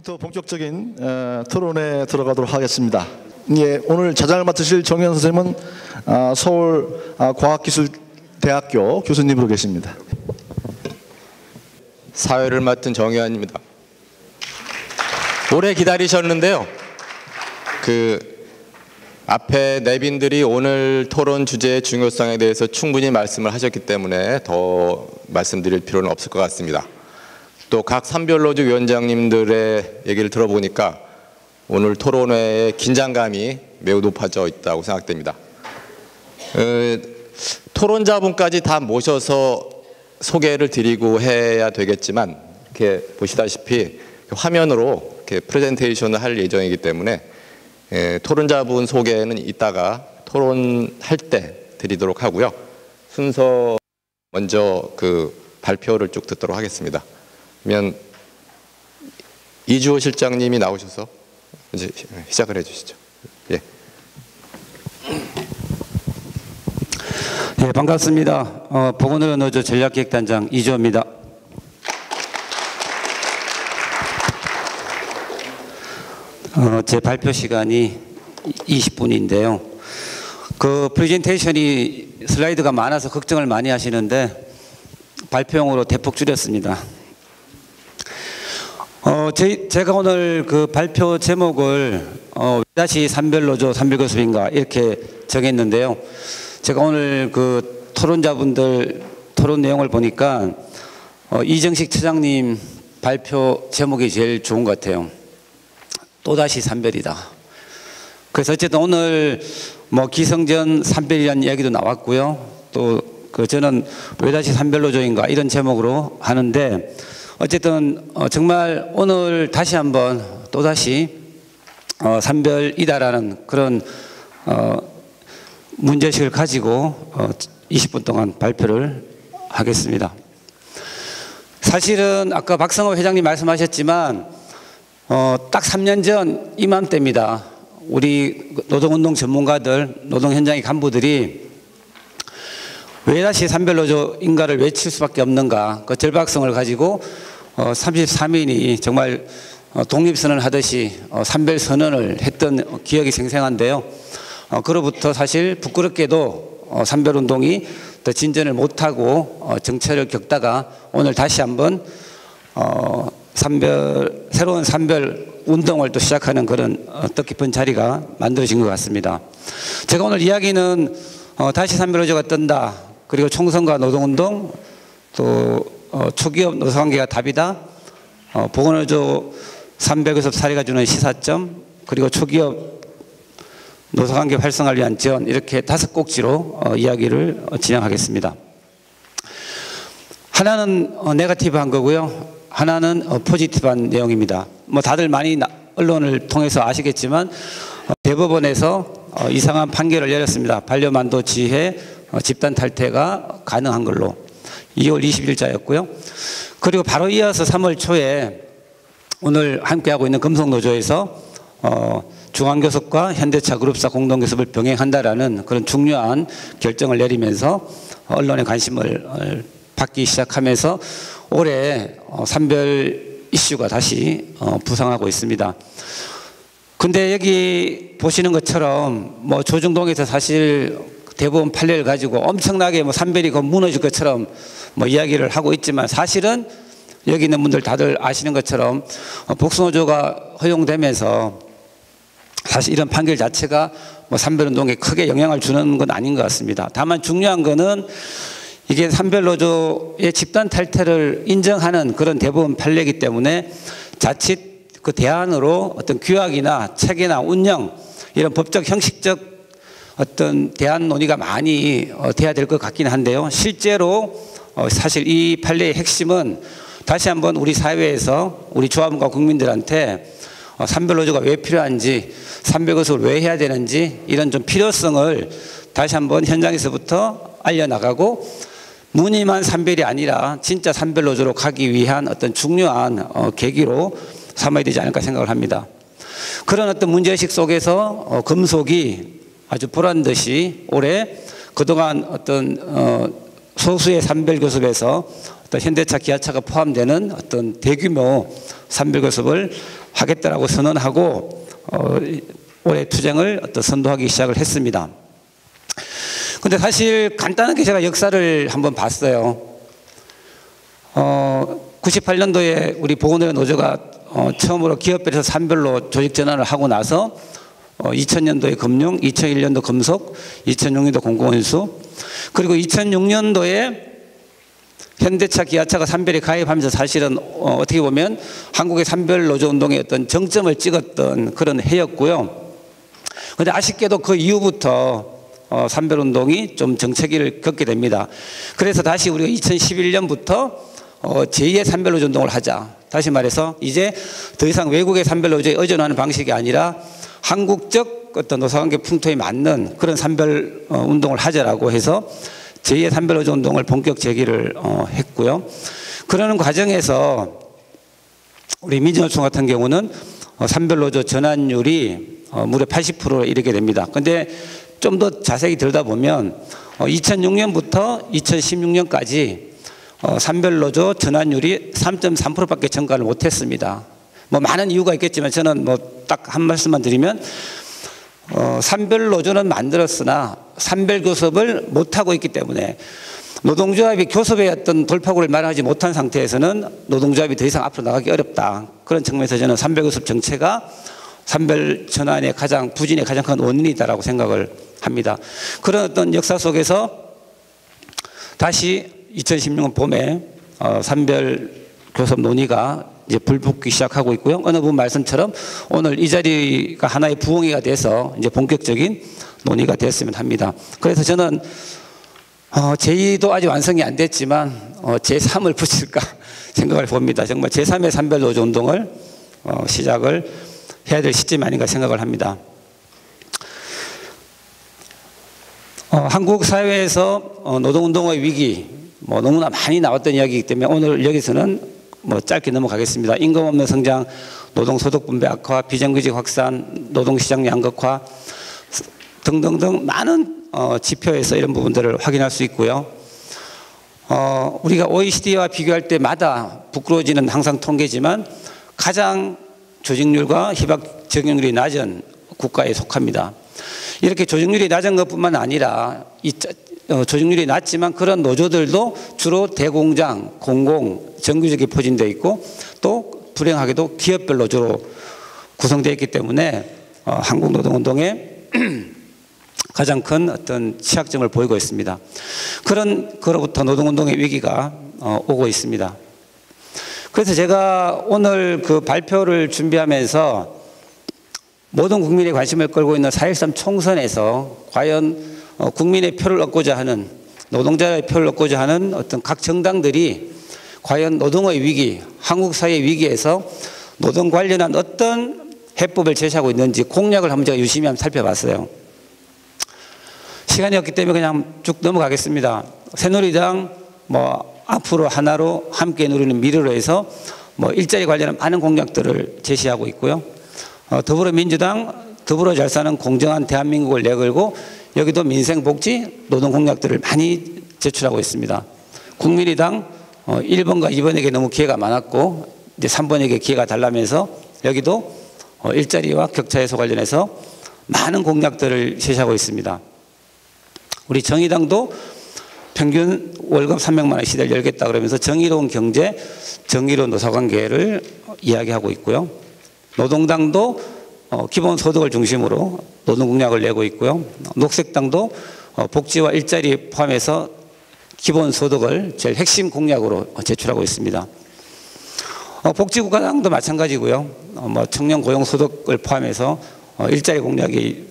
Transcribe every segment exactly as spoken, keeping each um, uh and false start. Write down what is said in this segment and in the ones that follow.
지금부터 본격적인 토론에 들어가도록 하겠습니다. 예, 오늘 자장을 맡으실 정현 선생님은 서울과학기술대학교 교수님으로 계십니다. 사회를 맡은 정현입니다. 오래 기다리셨는데요. 그 앞에 내빈들이 오늘 토론 주제의 중요성에 대해서 충분히 말씀을 하셨기 때문에 더 말씀드릴 필요는 없을 것 같습니다. 또 각 산별노조 위원장님들의 얘기를 들어보니까 오늘 토론회의 긴장감이 매우 높아져 있다고 생각됩니다. 에, 토론자분까지 다 모셔서 소개를 드리고 해야 되겠지만 이렇게 보시다시피 화면으로 이렇게 프레젠테이션을 할 예정이기 때문에 에, 토론자분 소개는 이따가 토론할 때 드리도록 하고요. 순서 먼저 그 발표를 쭉 듣도록 하겠습니다. 그러면 이주호 실장님이 나오셔서 이제 시작을 해주시죠. 예. 예, 반갑습니다. 어, 보건의료노조 전략기획단장 이주호입니다. 어, 제 발표 시간이 이십 분인데요. 그 프레젠테이션이 슬라이드가 많아서 걱정을 많이 하시는데 발표용으로 대폭 줄였습니다. 어, 제, 제가 오늘 그 발표 제목을 어, 다시 산별노조 산별교섭인가 이렇게 정했는데요. 제가 오늘 그 토론자분들 토론 내용을 보니까 어, 이정식 처장님 발표 제목이 제일 좋은 것 같아요. 또다시 산별이다. 그래서 어쨌든 오늘 뭐 기성전 산별이라는 이야기도 나왔고요. 또 그 저는 왜 다시 산별노조인가 이런 제목으로 하는데 어쨌든 어, 정말 오늘 다시 한번 또다시 어, 산별이다라는 그런 어, 문제식을 가지고 어, 이십 분 동안 발표를 하겠습니다. 사실은 아까 박성호 회장님 말씀하셨지만 어, 딱 삼 년 전 이맘때입니다. 우리 노동운동 전문가들, 노동 현장의 간부들이 왜 다시 산별노조인가를 외칠 수밖에 없는가, 그 절박성을 가지고 어, 삼십삼 인이 정말 어, 독립선언을 하듯이 어, 산별선언을 했던 기억이 생생한데요. 어, 그로부터 사실 부끄럽게도 어, 산별운동이 더 진전을 못하고 어, 정체를 겪다가 오늘 다시 한번 어, 산별, 새로운 산별운동을 또 시작하는 그런 어, 뜻깊은 자리가 만들어진 것 같습니다. 제가 오늘 이야기는 어, 다시 산별노조가 뜬다, 그리고 총선과 노동운동, 또 어, 초기업 노사관계가 답이다, 어, 보건의료노조 산별교섭 사례가 주는 시사점, 그리고 초기업 노사관계 활성화를 위한 지원, 이렇게 다섯 꼭지로 어, 이야기를 어, 진행하겠습니다. 하나는 어, 네거티브한 거고요. 하나는 어, 포지티브한 내용입니다. 뭐 다들 많이 나, 언론을 통해서 아시겠지만 어, 대법원에서 어, 이상한 판결을 내렸습니다. 반려만도 지혜 어, 집단 탈퇴가 가능한 걸로 이월 이십일자였고요. 그리고 바로 이어서 삼월 초에 오늘 함께하고 있는 금속노조에서 어, 중앙교섭과 현대차그룹사 공동교섭을 병행한다라는 그런 중요한 결정을 내리면서 언론의 관심을 받기 시작하면서 올해 어, 산별 이슈가 다시 어, 부상하고 있습니다. 근데 여기 보시는 것처럼 뭐 조중동에서 사실 대법원 판례를 가지고 엄청나게 뭐 산별이 곧 무너질 것처럼 뭐 이야기를 하고 있지만 사실은 여기 있는 분들 다들 아시는 것처럼 복수노조가 허용되면서 사실 이런 판결 자체가 뭐 산별운동에 크게 영향을 주는 건 아닌 것 같습니다. 다만 중요한 거는 이게 산별노조의 집단 탈퇴를 인정하는 그런 대법원 판례이기 때문에 자칫 그 대안으로 어떤 규약이나 체계나 운영 이런 법적 형식적 어떤 대안 논의가 많이 어, 돼야 될 것 같긴 한데요. 실제로 어, 사실 이 판례의 핵심은 다시 한번 우리 사회에서 우리 조합원과 국민들한테 어, 산별노조가 왜 필요한지, 산별교섭을 왜 해야 되는지 이런 좀 필요성을 다시 한번 현장에서부터 알려나가고 무늬만 산별이 아니라 진짜 산별노조로 가기 위한 어떤 중요한 어, 계기로 삼아야 되지 않을까 생각을 합니다. 그런 어떤 문제의식 속에서 어, 금속이 아주 보란 듯이 올해 그동안 어떤 어, 소수의 산별교섭에서 어떤 현대차, 기아차가 포함되는 어떤 대규모 산별교섭을 하겠다라고 선언하고 어, 올해 투쟁을 또 선도하기 시작을 했습니다. 근데 사실 간단하게 제가 역사를 한번 봤어요. 어, 구십팔 년도에 우리 보건의료노조가 어, 처음으로 기업별에서 산별로 조직 전환을 하고 나서 어, 이천 년도에 금융, 이천일 년도 금속, 이천육 년도 공공운수, 그리고 이천육 년도에 현대차, 기아차가 산별에 가입하면서 사실은 어, 어떻게 보면 한국의 산별 노조 운동의 어떤 정점을 찍었던 그런 해였고요. 그런데 아쉽게도 그 이후부터 어, 산별 운동이 좀 정체기를 겪게 됩니다. 그래서 다시 우리가 이천십일 년부터 어, 제이의 산별 노조 운동을 하자. 다시 말해서 이제 더 이상 외국의 산별 노조에 의존하는 방식이 아니라 한국적 어떤 노사관계 풍토에 맞는 그런 산별 어, 운동을 하자라고 해서 제이의 산별노조 운동을 본격 제기를 어, 했고요. 그러는 과정에서 우리 민주노총 같은 경우는 어, 산별노조 전환율이 어, 무려 팔십 퍼센트로 이르게 됩니다. 그런데 좀 더 자세히 들여다보면 어, 이천육 년부터 이천십육 년까지 어, 산별노조 전환율이 삼 점 삼 퍼센트밖에 증가를 못했습니다. 뭐 많은 이유가 있겠지만 저는 뭐 딱 한 말씀만 드리면 어, 산별노조는 만들었으나 산별교섭을 못하고 있기 때문에 노동조합이 교섭의 어떤 돌파구를 마련하지 못한 상태에서는 노동조합이 더 이상 앞으로 나가기 어렵다. 그런 측면에서 저는 산별교섭 정체가 산별 전환의 가장 부진의 가장 큰 원인이다라고 생각을 합니다. 그런 어떤 역사 속에서 다시 이천십육 년 봄에 어, 산별교섭 논의가 이제 불붙기 시작하고 있고요. 어느 분 말씀처럼 오늘 이 자리가 하나의 부흥회가 돼서 이제 본격적인 논의가 됐으면 합니다. 그래서 저는 어, 제이도 아직 완성이 안 됐지만 어, 제삼을 붙일까 생각을 봅니다. 정말 제삼의 산별노조 운동을 어, 시작을 해야 될 시점 아닌가 생각을 합니다. 어, 한국 사회에서 어, 노동운동의 위기 뭐 너무나 많이 나왔던 이야기이기 때문에 오늘 여기서는 뭐 짧게 넘어가겠습니다. 임금 없는 성장, 노동소득 분배 악화, 비정규직 확산, 노동시장 양극화 등등등 많은 어, 지표에서 이런 부분들을 확인할 수 있고요. 어, 우리가 오이시디와 비교할 때마다 부끄러워지는 항상 통계지만 가장 조직률과 희박 적용률이 낮은 국가에 속합니다. 이렇게 조직률이 낮은 것뿐만 아니라 이 어, 조직률이 낮지만 그런 노조들도 주로 대공장, 공공, 정규직이 포진되어 있고 또 불행하게도 기업별 노조로 구성되어 있기 때문에 어, 한국 노동운동의 가장 큰 어떤 취약점을 보이고 있습니다. 그런 거로부터 노동운동의 위기가 어, 오고 있습니다. 그래서 제가 오늘 그 발표를 준비하면서 모든 국민의 관심을 끌고 있는 사 일삼 총선에서 과연 어, 국민의 표를 얻고자 하는 노동자의 표를 얻고자 하는 어떤 각 정당들이 과연 노동의 위기, 한국 사회의 위기에서 노동 관련한 어떤 해법을 제시하고 있는지 공약을 한번 제가 유심히 한번 살펴봤어요. 시간이 없기 때문에 그냥 쭉 넘어가겠습니다. 새누리당 뭐 앞으로 하나로 함께 누리는 미래로 해서 뭐 일자리 관련한 많은 공약들을 제시하고 있고요. 어, 더불어민주당 더불어 잘 사는 공정한 대한민국을 내걸고 여기도 민생복지, 노동공약들을 많이 제출하고 있습니다. 국민의당 어, 일 번과 이 번에게 너무 기회가 많았고 이제 삼 번에게 기회가 달라면서 여기도 어, 일자리와 격차 해소 관련해서 많은 공약들을 제시하고 있습니다. 우리 정의당도 평균 월급 삼백만 원 시대를 열겠다 그러면서 정의로운 경제, 정의로운 노사관계를 이야기하고 있고요. 노동당도 어, 기본소득을 중심으로 노동공약을 내고 있고요. 녹색당도 어, 복지와 일자리 포함해서 기본소득을 제일 핵심 공약으로 제출하고 있습니다. 어, 복지국가당도 마찬가지고요. 어, 뭐 청년 고용소득을 포함해서 어, 일자리 공약이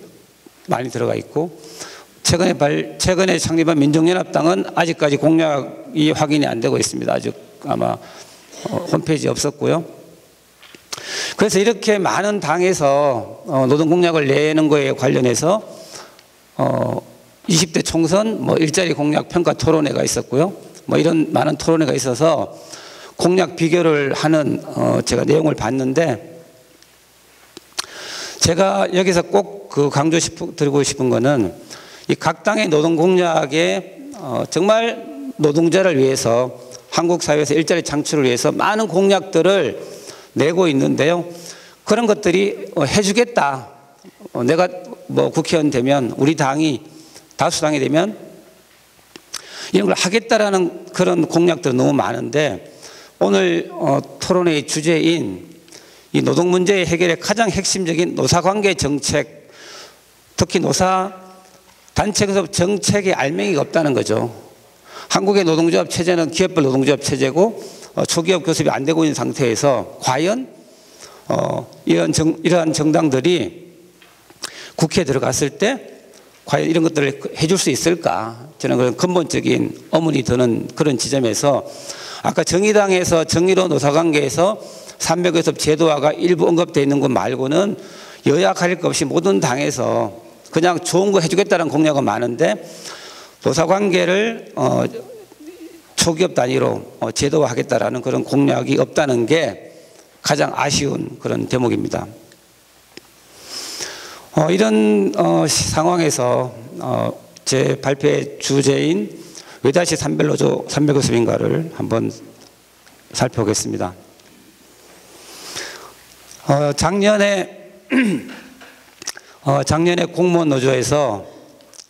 많이 들어가 있고 최근에, 발, 최근에 창립한 민족연합당은 아직까지 공약이 확인이 안 되고 있습니다. 아직 아마 어, 홈페이지에 없었고요. 그래서 이렇게 많은 당에서 노동공약을 내는 거에 관련해서 이십 대 총선 뭐 일자리 공약 평가 토론회가 있었고요. 뭐 이런 많은 토론회가 있어서 공약 비교를 하는 제가 내용을 봤는데 제가 여기서 꼭 그 강조 드리고 싶은 거는 이 각 당의 노동공약에 정말 노동자를 위해서 한국 사회에서 일자리 창출을 위해서 많은 공약들을 내고 있는데요. 그런 것들이 해주겠다. 내가 뭐 국회의원 되면, 우리 당이 다수당이 되면 이런 걸 하겠다라는 그런 공약들은 너무 많은데, 오늘 어, 토론회의 주제인 이 노동 문제의 해결의 가장 핵심적인 노사관계 정책, 특히 노사 단체에서 정책의 알맹이가 없다는 거죠. 한국의 노동조합 체제는 기업별 노동조합 체제고 어, 초기업 교섭이 안 되고 있는 상태에서 과연 어, 이런 정, 이러한 정당들이 국회에 들어갔을 때 과연 이런 것들을 해줄 수 있을까? 저는 그런 근본적인 의문이 드는 그런 지점에서, 아까 정의당에서 정의로 노사관계에서 산별교섭 제도화가 일부 언급되어 있는 것 말고는 여야 가릴 것 없이 모든 당에서 그냥 좋은 거 해주겠다는 공약은 많은데, 노사관계를 어, 초기업 단위로 어, 제도화하겠다라는 그런 공약이 없다는 게 가장 아쉬운 그런 대목입니다. 어, 이런 어, 상황에서 어, 제 발표의 주제인 왜 다시 산별노조 산별교섭인가를 한번 살펴보겠습니다. 어, 작년에 어, 작년에 공무원 노조에서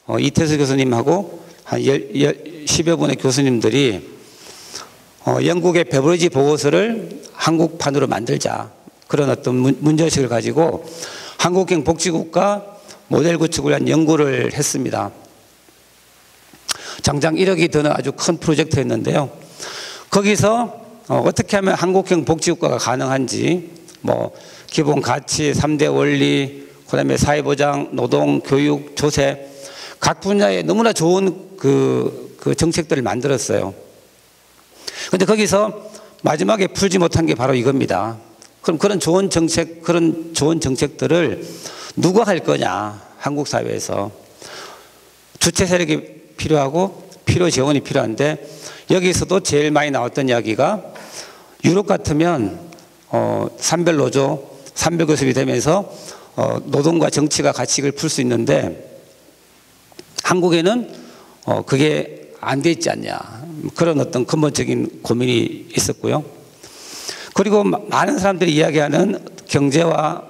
어, 이태수 교수님하고 한 십여 분의 교수님들이 어, 영국의 베버리지 보고서를 한국판으로 만들자, 그런 어떤 문, 문제의식을 가지고 한국형 복지국가 모델 구축을 위한 연구를 했습니다. 장장 일억이 드는 아주 큰 프로젝트였는데요. 거기서 어, 어떻게 하면 한국형 복지국가가 가능한지, 뭐 기본 가치, 삼 대 원리, 그다음에 사회보장, 노동, 교육, 조세 각 분야에 너무나 좋은 그, 그 정책들을 만들었어요. 그런데 거기서 마지막에 풀지 못한 게 바로 이겁니다. 그럼 그런 좋은 정책, 그런 좋은 정책들을 누가 할 거냐? 한국 사회에서 주체 세력이 필요하고 필요 재원이 필요한데, 여기서도 제일 많이 나왔던 이야기가 유럽 같으면 어, 산별 노조, 산별 교섭이 되면서 어, 노동과 정치가 같이 이걸 풀 수 있는데, 한국에는 어, 그게 안 돼 있지 않냐, 그런 어떤 근본적인 고민이 있었고요. 그리고 많은 사람들이 이야기하는 경제와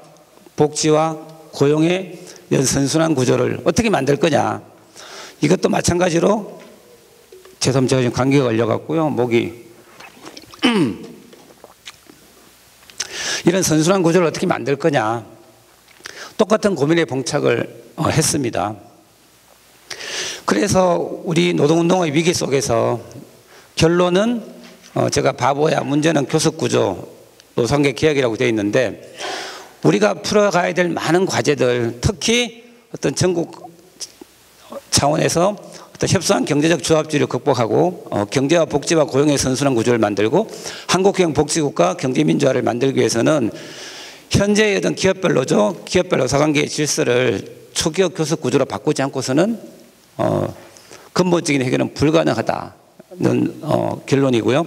복지와 고용의 연선순환 구조를 어떻게 만들 거냐, 이것도 마찬가지로, 죄송합니다, 제가 지금 감기가 걸려갖고요, 목이 이런 선순환 구조를 어떻게 만들 거냐, 똑같은 고민에 봉착을 어, 했습니다. 그래서 우리 노동운동의 위기 속에서 결론은 어, 제가 바보야, 문제는 교섭구조, 노상계 개혁이라고 되어 있는데, 우리가 풀어가야 될 많은 과제들, 특히 어떤 전국 차원에서 어떤 협소한 경제적 조합주의를 극복하고 어, 경제와 복지와 고용의 선순환 구조를 만들고 한국형 복지국가 경제민주화를 만들기 위해서는 현재의 어떤 기업별 노조, 기업별 노사관계의 질서를 초기업 교섭 구조로 바꾸지 않고서는 어, 근본적인 해결은 불가능하다는 어, 결론이고요.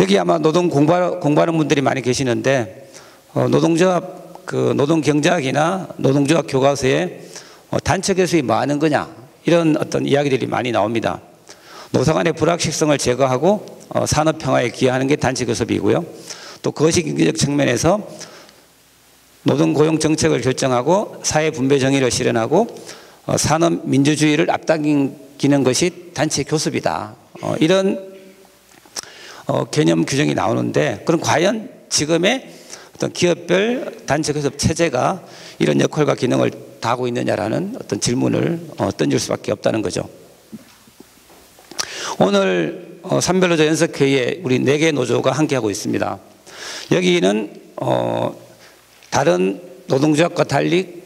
여기 아마 노동 공부하러, 공부하는 분들이 많이 계시는데, 어, 노동조합, 그 노동경제학이나 노동조합 교과서에 어, 단체 교섭이 뭐 하는 거냐, 이런 어떤 이야기들이 많이 나옵니다. 노사간의 불확실성을 제거하고 어, 산업평화에 기여하는 게 단체교섭이고요. 또 거시경제적 측면에서 노동고용정책을 결정하고 사회분배정의를 실현하고 어, 산업민주주의를 앞당기는 것이 단체교섭이다. 어, 이런 어, 개념 규정이 나오는데, 그럼 과연 지금의 어떤 기업별 단체교섭 체제가 이런 역할과 기능을 다 하고 있느냐라는 어떤 질문을 어, 던질 수밖에 없다는 거죠. 오늘 어, 산별노조 연석회의에 우리 네 개 노조가 함께하고 있습니다. 여기는 어, 다른 노동조합과 달리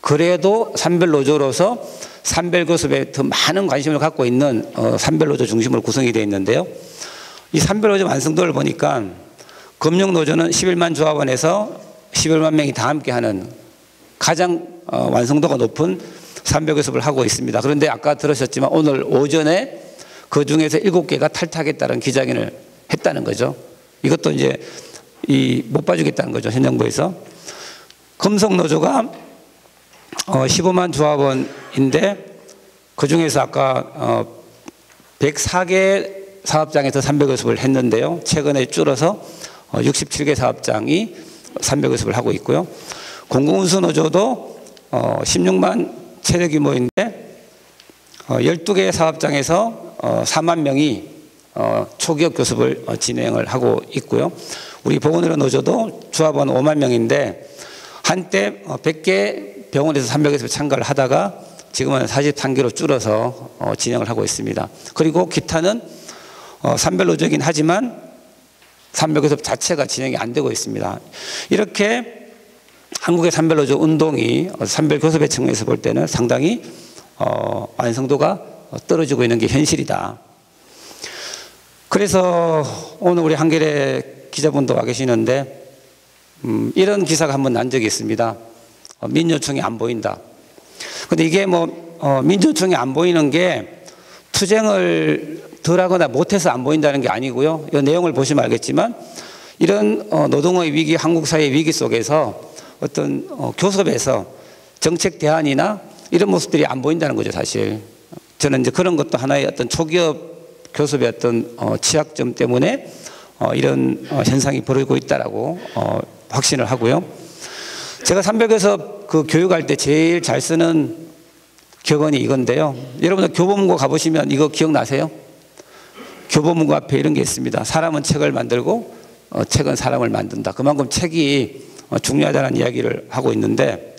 그래도 산별노조로서 산별교섭에 더 많은 관심을 갖고 있는 어, 산별노조 중심으로 구성이 되어 있는데요. 이 산별노조 완성도를 보니까 금융노조는 십일만 조합원에서 십일만 명이 다 함께하는 가장 어, 완성도가 높은 산별교섭을 하고 있습니다. 그런데 아까 들으셨지만 오늘 오전에 그 중에서 일곱 개가 탈퇴하겠다는 기자회견을 했다는 거죠. 이것도 이제 이 못 봐주겠다는 거죠, 현 정부에서. 금속노조가 어, 십오만 조합원인데 그 중에서 아까 어, 백사 개 사업장에서 산별교섭을 했는데요. 최근에 줄어서 어, 육십칠 개 사업장이 산벽유습을 하고 있고요. 공공운수노조도 어, 십육만 최대 규모인데 어, 열두 개 사업장에서 어, 사만 명이 어, 초기업 교습을 어, 진행을 하고 있고요. 우리 보건의료노조도 조합원 오만 명인데 한때 백 개 병원에서 산벽유습에 참가를 하다가 지금은 사십삼 개로 줄어서 어, 진행을 하고 있습니다. 그리고 기타는 어, 산별노조이긴 하지만 산벽유습 자체가 진행이 안 되고 있습니다. 이렇게 한국의 산별노조 운동이 산별교섭의 측면에서 볼 때는 상당히 어, 완성도가 떨어지고 있는 게 현실이다. 그래서 오늘 우리 한겨레 기자분도 와 계시는데 음, 이런 기사가 한번 난 적이 있습니다. 어, 민주노총이 안 보인다. 근데 이게 뭐 어, 민주노총이 안 보이는 게 투쟁을 덜하거나 못해서 안 보인다는 게 아니고요. 이 내용을 보시면 알겠지만 이런 어, 노동의 위기, 한국 사회의 위기 속에서 어떤 어, 교섭에서 정책 대안이나 이런 모습들이 안 보인다는 거죠, 사실. 저는 이제 그런 것도 하나의 어떤 초기업 교섭의 어떤 어, 취약점 때문에 어, 이런 어, 현상이 벌어지고 있다라고 어, 확신을 하고요. 제가 산벽에서 그 교육할 때 제일 잘 쓰는 격언이 이건데요. 여러분들 교보문고 가보시면 이거 기억나세요? 교보문고 앞에 이런 게 있습니다. 사람은 책을 만들고 어, 책은 사람을 만든다. 그만큼 책이 중요하다는 이야기를 하고 있는데,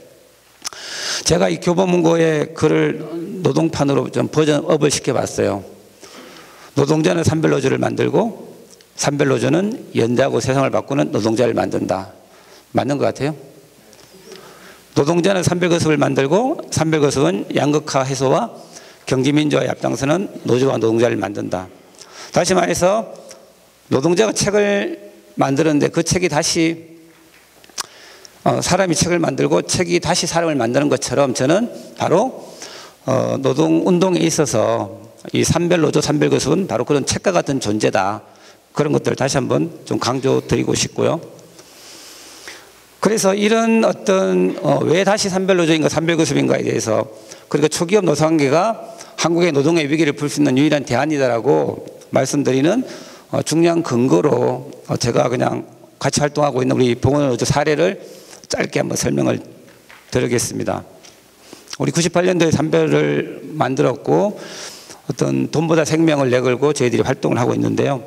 제가 이 교보문고의 글을 노동판으로 좀 버전업을 시켜봤어요. 노동자는 산별노조를 만들고 산별노조는 연대하고 세상을 바꾸는 노동자를 만든다. 맞는 것 같아요? 노동자는 산별교섭을 만들고 산별교섭은 양극화 해소와 경제민주화에 앞장서는 노조와 노동자를 만든다. 다시 말해서 노동자가 책을 만드는데 그 책이 다시 어, 사람이 책을 만들고 책이 다시 사람을 만드는 것처럼 저는 바로 어, 노동운동에 있어서 이 산별노조, 산별교섭은 바로 그런 책과 같은 존재다. 그런 것들을 다시 한번 좀 강조드리고 싶고요. 그래서 이런 어떤 어, 왜 다시 산별노조인가 산별교섭인가에 대해서, 그러니까 초기업 노사관계가 한국의 노동의 위기를 풀 수 있는 유일한 대안이다라고 말씀드리는 어, 중요한 근거로 어, 제가 그냥 같이 활동하고 있는 우리 보건의료노조 사례를 짧게 한번 설명을 드리겠습니다. 우리 구십팔 년도에 산별을 만들었고 어떤 돈보다 생명을 내걸고 저희들이 활동을 하고 있는데요.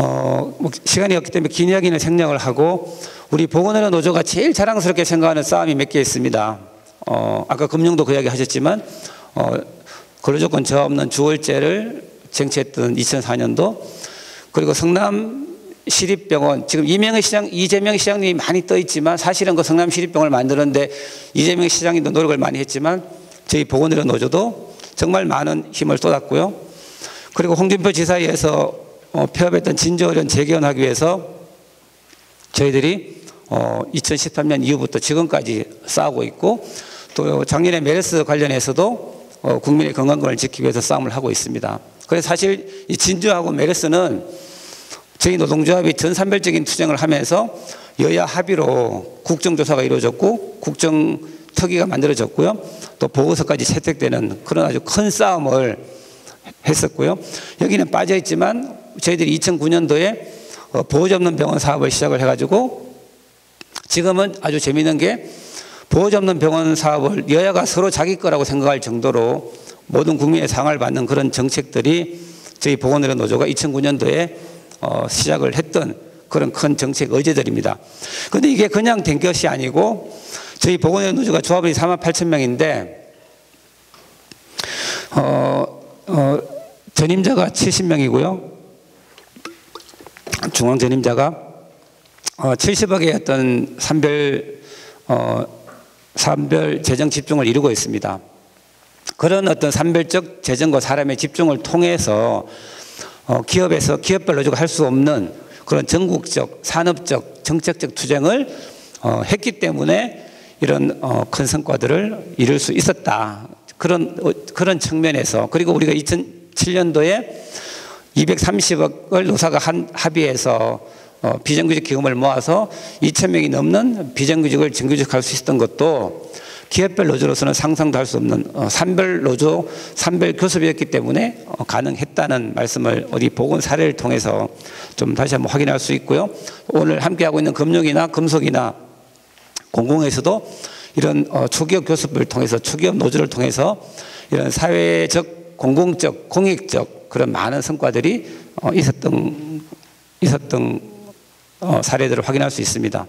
어, 뭐 시간이 없기 때문에 긴 이야기는 생략을 하고, 우리 보건의료노조가 제일 자랑스럽게 생각하는 싸움이 몇 개 있습니다. 어, 아까 금융도 그 이야기 하셨지만 어, 근로조건 저하 없는 주월제를 쟁취했던 이천사 년도, 그리고 성남 시립병원, 지금 이명희 시장, 이재명 시장님이 많이 떠 있지만 사실은 그 성남 시립병원을 만드는데 이재명 시장님도 노력을 많이 했지만 저희 보건의료노조도 정말 많은 힘을 쏟았고요. 그리고 홍준표 지사에 의해서 어, 폐업했던 진주의련 재개원하기 위해서 저희들이 어, 이천십삼 년 이후부터 지금까지 싸우고 있고, 또 작년에 메르스 관련해서도 어, 국민의 건강권을 지키기 위해서 싸움을 하고 있습니다. 그래서 사실 이 진주하고 메르스는 저희 노동조합이 전산별적인 투쟁을 하면서 여야 합의로 국정조사가 이루어졌고 국정특위가 만들어졌고요. 또 보고서까지 채택되는 그런 아주 큰 싸움을 했었고요. 여기는 빠져있지만 저희들이 이천구 년도에 보호자 없는 병원 사업을 시작을 해가지고 지금은 아주 재미있는 게 보호자 없는 병원 사업을 여야가 서로 자기 거라고 생각할 정도로 모든 국민의 상을 받는 그런 정책들이 저희 보건의료노조가 이천구 년도에 어, 시작을 했던 그런 큰 정책 의제들입니다. 그런데 이게 그냥 된 것이 아니고, 저희 보건의료노조가 조합원이 사만 팔천 명인데 어, 어, 전임자가 칠십 명이고요. 중앙전임자가 어, 칠십억의 어떤 산별, 어, 산별 재정 집중을 이루고 있습니다. 그런 어떤 산별적 재정과 사람의 집중을 통해서 어, 기업에서 기업별 노조가 할 수 없는 그런 전국적, 산업적, 정책적 투쟁을 어, 했기 때문에 이런 어, 큰 성과들을 이룰 수 있었다. 그런, 어, 그런 측면에서, 그리고 우리가 이천칠 년도에 이백삼십억을 노사가 한, 합의해서 어, 비정규직 기금을 모아서 이천 명이 넘는 비정규직을 정규직할 수 있었던 것도 기업별 노조로서는 상상도 할 수 없는 산별 노조, 산별 교섭이었기 때문에 가능했다는 말씀을 어디 보건 사례를 통해서 좀 다시 한번 확인할 수 있고요. 오늘 함께하고 있는 금융이나 금속이나 공공에서도 이런 초기업 교섭을 통해서, 초기업 노조를 통해서 이런 사회적, 공공적, 공익적 그런 많은 성과들이 있었던, 있었던 사례들을 확인할 수 있습니다.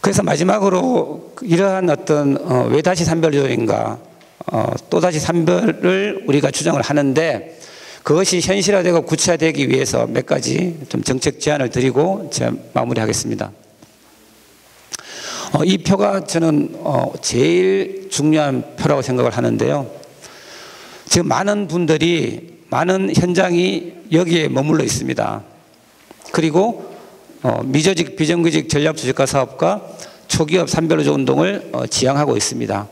그래서 마지막으로 이러한 어떤 어, 왜 다시 산별조인가, 어, 또다시 산별을 우리가 주장을 하는데 그것이 현실화되고 구체화되기 위해서 몇 가지 좀 정책 제안을 드리고 제가 마무리하겠습니다. 어, 이 표가 저는 어, 제일 중요한 표라고 생각을 하는데요. 지금 많은 분들이, 많은 현장이 여기에 머물러 있습니다. 그리고 어, 미조직, 비정규직, 전략조직화 사업과 초기업 산별노조 운동을 어, 지향하고 있습니다.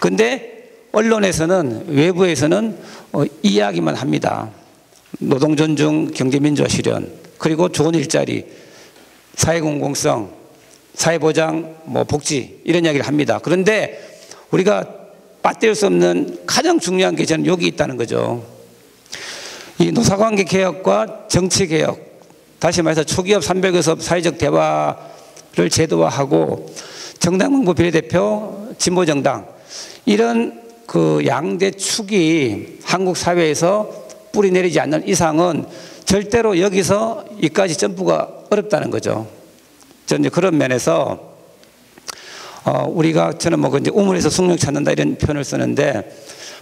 그런데 언론에서는, 외부에서는 어, 이야기만 합니다. 노동존중, 경제민주화 실현, 그리고 좋은 일자리, 사회공공성, 사회보장, 뭐 복지, 이런 이야기를 합니다. 그런데 우리가 빠뜨릴 수 없는 가장 중요한 게 저는 여기 있다는 거죠. 이 노사관계 개혁과 정치 개혁, 다시 말해서 초기업 산별교섭 사회적 대화를 제도화하고 정당문구 비례대표 진보정당, 이런 그 양대 축이 한국 사회에서 뿌리 내리지 않는 이상은 절대로 여기서 이까지 점프가 어렵다는 거죠. 저는 그런 면에서 어 우리가 저는 뭐 이제 우물에서 숭늉 찾는다 이런 표현을 쓰는데,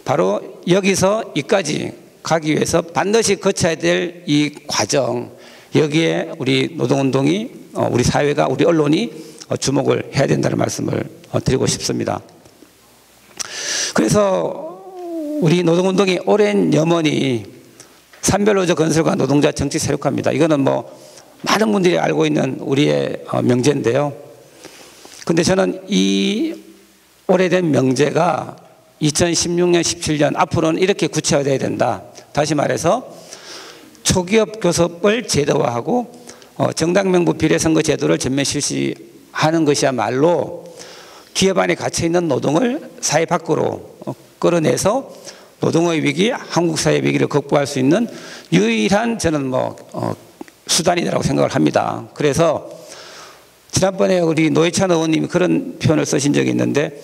바로 여기서 이까지 가기 위해서 반드시 거쳐야 될 이 과정, 여기에 우리 노동운동이, 우리 사회가, 우리 언론이 주목을 해야 된다는 말씀을 드리고 싶습니다. 그래서 우리 노동운동이 오랜 염원이 산별노조 건설과 노동자 정치 세력화입니다. 이거는 뭐 많은 분들이 알고 있는 우리의 명제인데요. 근데 저는 이 오래된 명제가 이천십육 년, 십칠 년 앞으로는 이렇게 구체화돼야 된다. 다시 말해서 초기업 교섭을 제도화하고 정당명부 비례선거 제도를 전면 실시하는 것이야말로 기업 안에 갇혀있는 노동을 사회 밖으로 끌어내서 노동의 위기, 한국 사회의 위기를 극복할 수 있는 유일한 저는 뭐 수단이라고 생각을 합니다. 그래서 지난번에 우리 노회찬 의원님이 그런 표현을 쓰신 적이 있는데,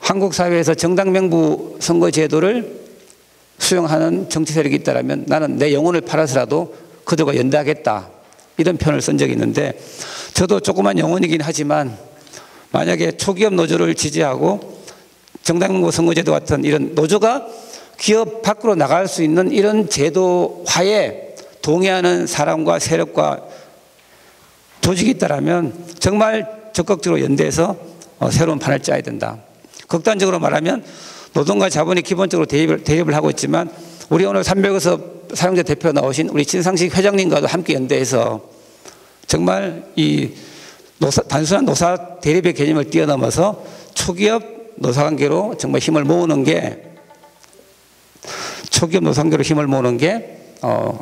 한국 사회에서 정당명부 선거 제도를 수용하는 정치 세력이 있다면 나는 내 영혼을 팔아서라도 그들과 연대하겠다, 이런 표현을 쓴 적이 있는데, 저도 조그만 영혼이긴 하지만 만약에 초기업 노조를 지지하고 정당명부 선거제도 같은 이런 노조가 기업 밖으로 나갈 수 있는 이런 제도화에 동의하는 사람과 세력과 조직이 있다면 정말 적극적으로 연대해서 새로운 판을 짜야 된다. 극단적으로 말하면 노동과 자본이 기본적으로 대립을, 대립을 하고 있지만, 우리 오늘 산별교섭 사용자 대표 나오신 우리 진상식 회장님과도 함께 연대해서 정말 이 노사, 단순한 노사 대립의 개념을 뛰어넘어서 초기업 노사관계로 정말 힘을 모으는 게, 초기업 노사관계로 힘을 모으는 게 어,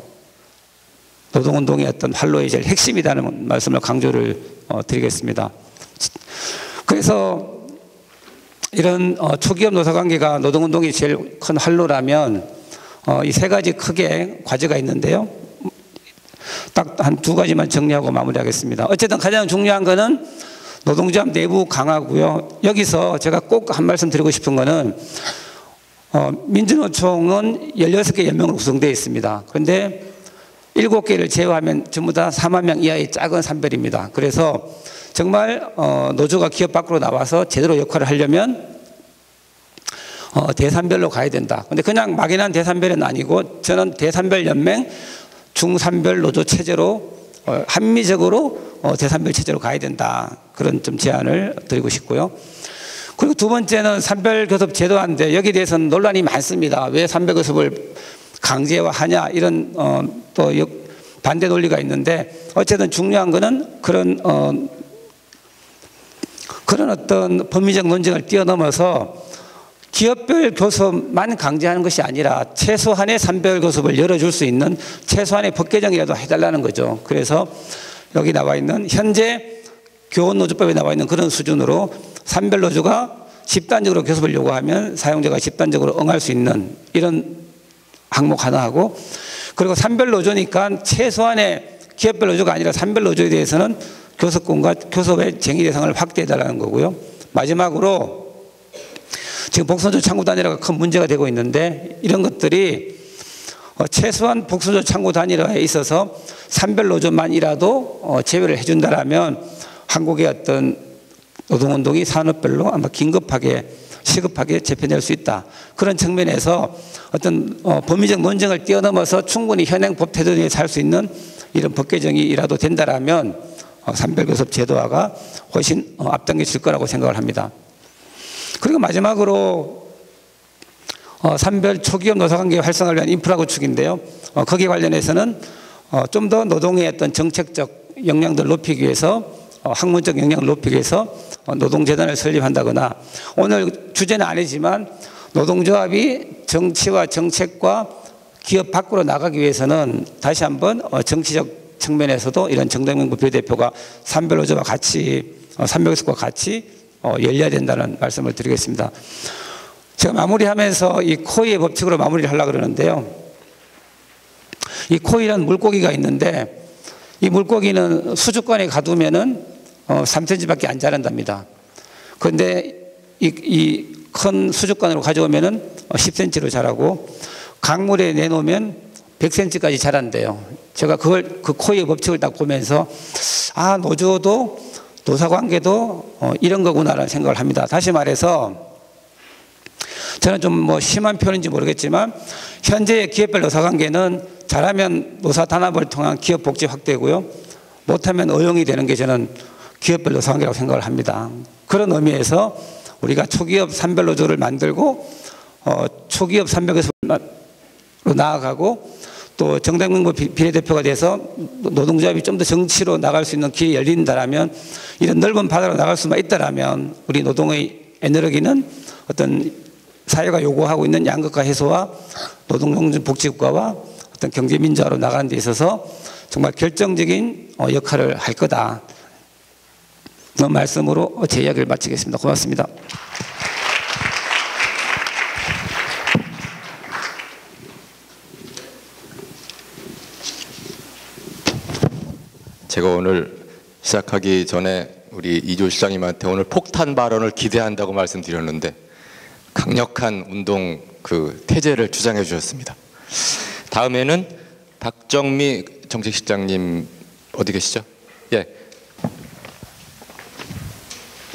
노동운동의 어떤 활로의 제일 핵심이라는 말씀을 강조를 어, 드리겠습니다. 그래서 이런 초기업 노사관계가 노동운동이 제일 큰 활로라면 이 세 가지 크게 과제가 있는데요. 딱 한 두 가지만 정리하고 마무리하겠습니다. 어쨌든 가장 중요한 거는 노동조합 내부 강화고요. 여기서 제가 꼭 한 말씀 드리고 싶은 거는 민주노총은 열여섯 개 연맹으로 구성되어 있습니다. 그런데 일곱 개를 제외하면 전부 다 사만 명 이하의 작은 산별입니다. 그래서 정말 어, 노조가 기업 밖으로 나와서 제대로 역할을 하려면 어, 대산별로 가야 된다. 근데 그냥 막연한 대산별은 아니고, 저는 대산별 연맹, 중산별 노조 체제로 어, 합리적으로 어, 대산별 체제로 가야 된다. 그런 좀 제안을 드리고 싶고요. 그리고 두 번째는 산별교섭 제도화인데, 여기에 대해서는 논란이 많습니다. 왜 산별교섭을 강제화하냐, 이런 어, 또 반대 논리가 있는데, 어쨌든 중요한 거는 그런 어, 그런 어떤 법리적 논쟁을 뛰어넘어서 기업별 교섭만 강제하는 것이 아니라 최소한의 산별 교섭을 열어줄 수 있는 최소한의 법 개정이라도 해달라는 거죠. 그래서 여기 나와 있는, 현재 교원노조법에 나와 있는 그런 수준으로 산별노조가 집단적으로 교섭을 요구하면 사용자가 집단적으로 응할 수 있는 이런 항목 하나하고, 그리고 산별 노조니까 최소한의 기업별 노조가 아니라 산별 노조에 대해서는 교섭권과 교섭의 정의 대상을 확대해달라는 거고요. 마지막으로 지금 복선조 창구단일화가 큰 문제가 되고 있는데, 이런 것들이 최소한 복선조 창구단일화에 있어서 산별 노조만이라도 제외를 해준다라면 한국의 어떤 노동운동이 산업별로 아마 긴급하게 시급하게 재편될 수 있다. 그런 측면에서 어떤 범위적 논쟁을 뛰어넘어서 충분히 현행 법 태도 중에 살 수 있는 이런 법 개정이라도 된다라면 산별교섭 제도화가 훨씬 앞당겨질 거라고 생각을 합니다. 그리고 마지막으로 산별 초기업 노사관계 활성화를 위한 인프라 구축인데요. 거기에 관련해서는 좀 더 노동의 어떤 정책적 역량들을 높이기 위해서 학문적 역량을 높이기 위해서 노동재단을 설립한다거나, 오늘 주제는 아니지만 노동조합이 정치와 정책과 기업 밖으로 나가기 위해서는 다시 한번 정치적 측면에서도 이런 정동영 부대표가 산별노조와 같이 산별교섭과 같이 열려야 된다는 말씀을 드리겠습니다. 제가 마무리하면서 이 코이의 법칙으로 마무리를 하려고 그러는데요. 이 코이란 물고기가 있는데 이 물고기는 수족관에 가두면은 어, 삼 센티미터밖에 안 자란답니다. 그런데 이, 이 큰 수족관으로 가져오면은 어, 십 센티미터로 자라고, 강물에 내놓으면 백 센티미터까지 자란대요. 제가 그걸 그 코이의 법칙을 딱 보면서 아, 노조도 노사관계도 어, 이런 거구나라는 생각을 합니다. 다시 말해서 저는 좀 뭐 심한 표현인지 모르겠지만 현재의 기업별 노사관계는 잘하면 노사 단합을 통한 기업 복지 확대고요, 못하면 어용이 되는 게 저는 기업별 노사관계라고 생각을 합니다. 그런 의미에서 우리가 초기업 산별 노조를 만들고 어, 초기업 산별교섭으로 나아가고 또 정당명부 비례대표가 돼서 노동조합이 좀 더 정치로 나갈 수 있는 길이 열린다라면, 이런 넓은 바다로 나갈 수만 있다라면 우리 노동의 에너지는 어떤 사회가 요구하고 있는 양극화 해소와 노동복지국가와 어떤 경제민주화로 나가는 데 있어서 정말 결정적인 역할을 할 거다. 그런 말씀으로 제 이야기를 마치겠습니다. 고맙습니다. 제가 오늘 시작하기 전에 우리 이주호 시장님한테 오늘 폭탄 발언을 기대한다고 말씀드렸는데 강력한 운동 그 태제를 주장해 주셨습니다. 다음에는 박정미 정책실장님 어디 계시죠? 예,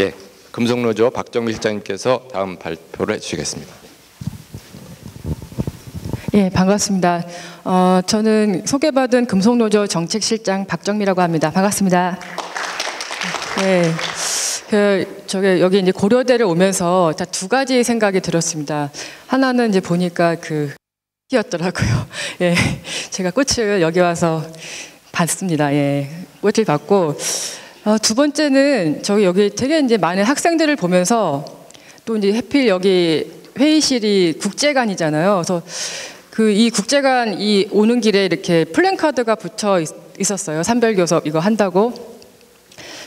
예, 금속노조 박정미 실장님께서 다음 발표를 해주시겠습니다. 예, 반갑습니다. 어, 저는 소개받은 금속노조 정책실장 박정미라고 합니다. 반갑습니다. 예. 그 저게 여기 이제 고려대를 오면서 다 두 가지 생각이 들었습니다. 하나는 이제 보니까 그 였더라고요. 예, 제가 꽃을 여기 와서 봤습니다. 예, 꽃을 봤고, 어, 두 번째는 저기 여기 되게 이제 많은 학생들을 보면서 또 이제 해필 여기 회의실이 국제관이잖아요. 그래서 그 이 국제관 이 오는 길에 이렇게 플랜카드가 붙어 있, 있었어요. 산별교섭 이거 한다고.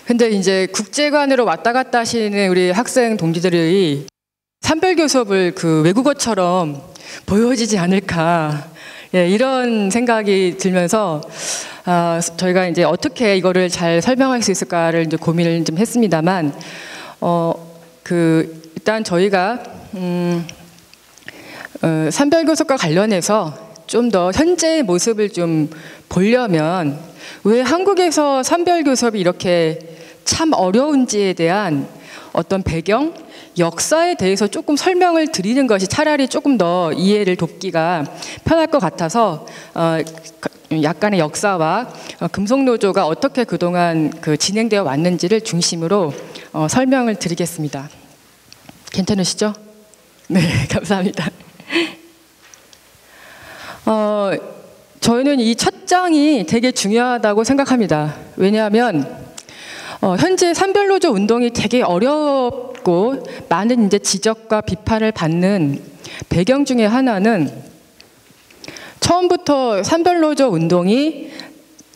근데 이제 국제관으로 왔다 갔다 하시는 우리 학생 동지들이 산별교섭을 그 외국어처럼 보여지지 않을까, 예, 이런 생각이 들면서 어, 저희가 이제 어떻게 이거를 잘 설명할 수 있을까를 이제 고민을 좀 했습니다만, 어, 그 일단 저희가 음, 어, 산별교섭과 관련해서 좀 더 현재의 모습을 좀 보려면 왜 한국에서 산별교섭이 이렇게 참 어려운지에 대한 어떤 배경, 역사에 대해서 조금 설명을 드리는 것이 차라리 조금 더 이해를 돕기가 편할 것 같아서 어, 약간의 역사와 어, 금속노조가 어떻게 그동안 그 진행되어 왔는지를 중심으로 어, 설명을 드리겠습니다. 괜찮으시죠? 네, 감사합니다. 어, 저희는 이 첫 장이 되게 중요하다고 생각합니다. 왜냐하면 어, 현재 산별노조 운동이 되게 어렵고 많은 이제 지적과 비판을 받는 배경 중에 하나는 처음부터 산별노조 운동이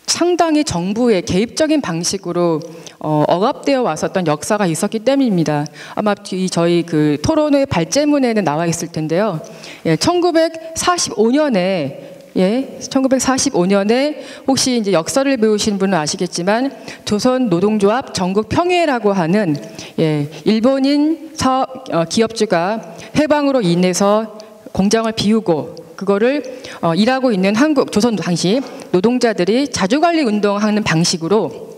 상당히 정부의 개입적인 방식으로 어, 억압되어 왔었던 역사가 있었기 때문입니다. 아마 뒤 저희 그 토론회 발제문에는 나와 있을 텐데요. 예, 천구백사십오 년에 예, 천구백사십오 년에 혹시 이제 역사를 배우신 분은 아시겠지만 조선 노동조합 전국 평회라고 하는 예, 일본인 사업, 어, 기업주가 해방으로 인해서 공장을 비우고 그거를 어, 일하고 있는 한국 조선 당시 노동자들이 자주관리 운동하는 방식으로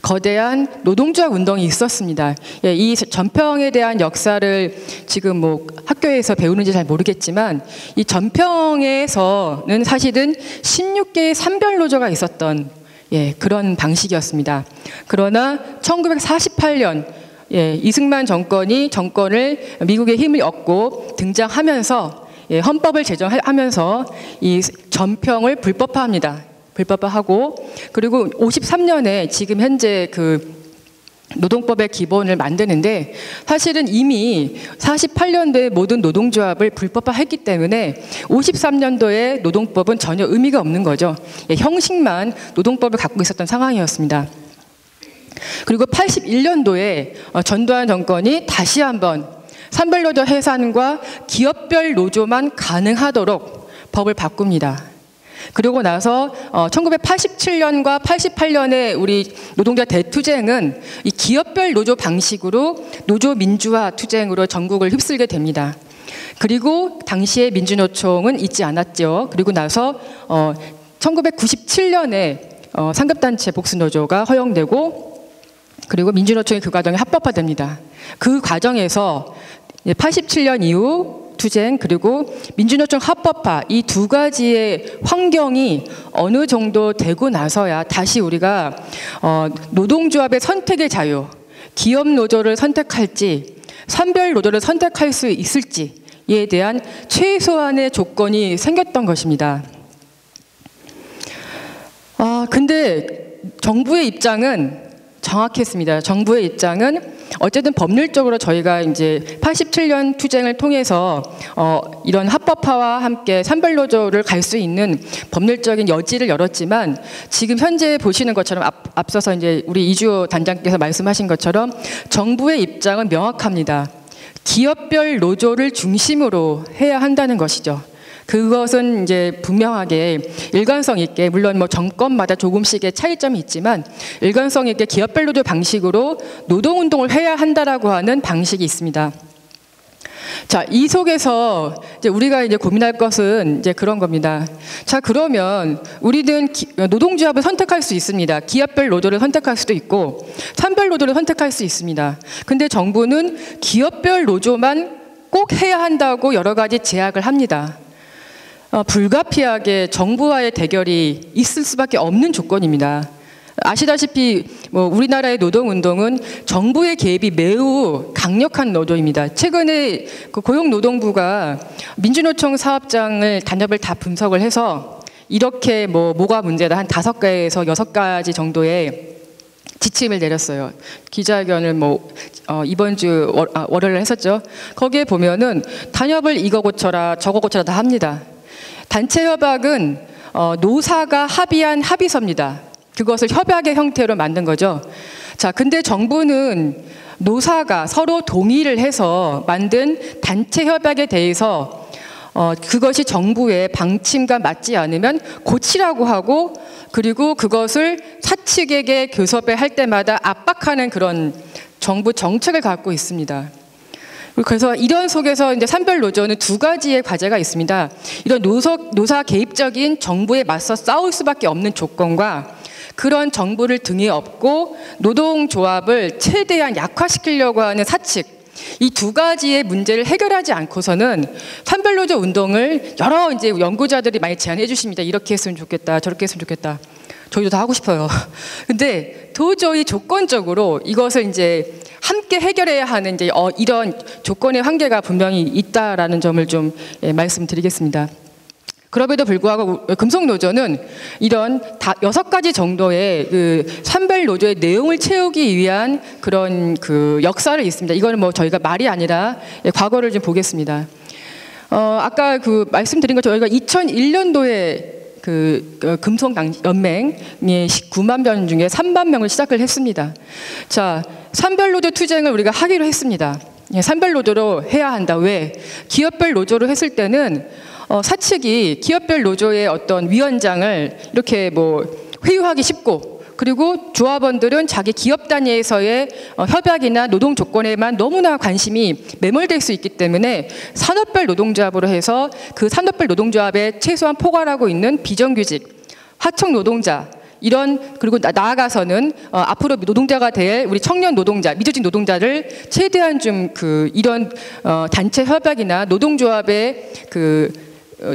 거대한 노동조합 운동이 있었습니다. 예, 이 전평에 대한 역사를 지금 뭐 학교에서 배우는지 잘 모르겠지만 이 전평에서는 사실은 십육 개의 산별노조가 있었던 예, 그런 방식이었습니다. 그러나 천구백사십팔 년 예, 이승만 정권이 정권을 미국의 힘을 얻고 등장하면서 예, 헌법을 제정하면서 이 전평을 불법화합니다. 불법화하고 그리고 오십삼 년에 지금 현재 그 노동법의 기본을 만드는데 사실은 이미 사십팔 년도에 모든 노동조합을 불법화했기 때문에 오십삼 년도에 노동법은 전혀 의미가 없는 거죠. 예, 형식만 노동법을 갖고 있었던 상황이었습니다. 그리고 팔십일 년도에 전두환 정권이 다시 한번 산별노조 해산과 기업별 노조만 가능하도록 법을 바꿉니다. 그리고 나서 천구백팔십칠 년과 팔십팔 년에 우리 노동자 대투쟁은 이 기업별 노조 방식으로 노조 민주화 투쟁으로 전국을 휩쓸게 됩니다. 그리고 당시에 민주노총은 잊지 않았죠. 그리고 나서 천구백구십칠 년에 상급단체 복수노조가 허용되고 그리고 민주노총이 그 과정에 합법화됩니다. 그 과정에서 팔십칠 년 이후 투쟁 그리고 민주노총 합법화 이 두 가지의 환경이 어느 정도 되고 나서야 다시 우리가 어, 노동조합의 선택의 자유, 기업 노조를 선택할지 산별 노조를 선택할 수 있을지에 대한 최소한의 조건이 생겼던 것입니다. 아 근데 정부의 입장은 정확했습니다. 정부의 입장은 어쨌든 법률적으로 저희가 이제 팔십칠 년 투쟁을 통해서 어, 이런 합법화와 함께 산별노조를 갈 수 있는 법률적인 여지를 열었지만 지금 현재 보시는 것처럼 앞, 앞서서 이제 우리 이주호 단장께서 말씀하신 것처럼 정부의 입장은 명확합니다. 기업별 노조를 중심으로 해야 한다는 것이죠. 그것은 이제 분명하게 일관성 있게 물론 뭐 정권마다 조금씩의 차이점이 있지만 일관성 있게 기업별 노조 방식으로 노동운동을 해야 한다라고 하는 방식이 있습니다. 자, 이 속에서 이제 우리가 이제 고민할 것은 이제 그런 겁니다. 자, 그러면 우리는 기, 노동조합을 선택할 수 있습니다. 기업별 노조를 선택할 수도 있고 산별 노조를 선택할 수 있습니다. 근데 정부는 기업별 노조만 꼭 해야 한다고 여러 가지 제약을 합니다. 어, 불가피하게 정부와의 대결이 있을 수밖에 없는 조건입니다. 아시다시피 뭐 우리나라의 노동운동은 정부의 개입이 매우 강력한 노조입니다. 최근에 그 고용노동부가 민주노총 사업장을 단협을 다 분석을 해서 이렇게 뭐 뭐가 문제다 한 다섯 개에서 여섯 가지 정도의 지침을 내렸어요. 기자회견을 뭐 어, 이번 주 월, 아, 월요일에 했었죠. 거기에 보면은 단협을 이거 고쳐라 저거 고쳐라 다 합니다. 단체 협약은 어, 노사가 합의한 합의서입니다. 그것을 협약의 형태로 만든 거죠. 자, 근데 정부는 노사가 서로 동의를 해서 만든 단체 협약에 대해서 어, 그것이 정부의 방침과 맞지 않으면 고치라고 하고 그리고 그것을 사측에게 교섭할 때마다 압박하는 그런 정부 정책을 갖고 있습니다. 그래서 이런 속에서 이제 산별 노조는 두 가지의 과제가 있습니다. 이런 노사, 노사 개입적인 정부에 맞서 싸울 수밖에 없는 조건과 그런 정부를 등에 업고 노동조합을 최대한 약화시키려고 하는 사측 이 두 가지의 문제를 해결하지 않고서는 산별 노조 운동을 여러 이제 연구자들이 많이 제안해 주십니다. 이렇게 했으면 좋겠다, 저렇게 했으면 좋겠다. 저희도 다 하고 싶어요. 근데 도저히 조건적으로 이것을 이제 함께 해결해야 하는 이제 어, 이런 조건의 한계가 분명히 있다라는 점을 좀 예, 말씀드리겠습니다. 그럼에도 불구하고 금속노조는 이런 다 여섯 가지 정도의 그 산별 노조의 내용을 채우기 위한 그런 그 역사를 있습니다. 이거는 뭐 저희가 말이 아니라 예, 과거를 좀 보겠습니다. 어, 아까 그 말씀드린 것처럼 저희가 이천일 년도에 그 금속연맹의 십구만 명 중에 삼만 명을 시작을 했습니다. 자, 산별노조 투쟁을 우리가 하기로 했습니다. 예, 산별노조로 해야 한다. 왜? 기업별 노조로 했을 때는 어, 사측이 기업별 노조의 어떤 위원장을 이렇게 뭐 회유하기 쉽고, 그리고 조합원들은 자기 기업 단위에서의 어, 협약이나 노동 조건에만 너무나 관심이 매몰될 수 있기 때문에 산업별 노동조합으로 해서 그 산업별 노동조합에 최소한 포괄하고 있는 비정규직, 하청 노동자, 이런, 그리고 나아가서는 어, 앞으로 노동자가 될 우리 청년 노동자, 미조직 노동자를 최대한 좀 그 이런 어, 단체 협약이나 노동조합의 그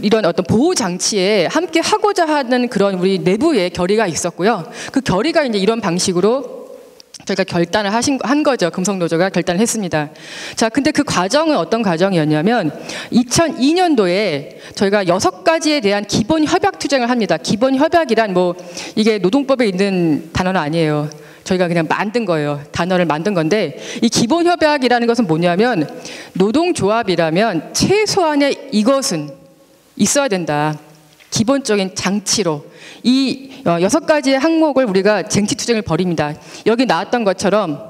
이런 어떤 보호 장치에 함께 하고자 하는 그런 우리 내부의 결의가 있었고요. 그 결의가 이제 이런 방식으로 저희가 결단을 하신 한 거죠. 금속노조가 결단을 했습니다. 자, 근데 그 과정은 어떤 과정이었냐면 이천이 년도에 저희가 여섯 가지에 대한 기본 협약 투쟁을 합니다. 기본 협약이란 뭐 이게 노동법에 있는 단어는 아니에요. 저희가 그냥 만든 거예요. 단어를 만든 건데, 이 기본 협약이라는 것은 뭐냐면 노동조합이라면 최소한의 이것은 있어야 된다. 기본적인 장치로 이 여섯 가지의 항목을 우리가 쟁취 투쟁을 벌입니다. 여기 나왔던 것처럼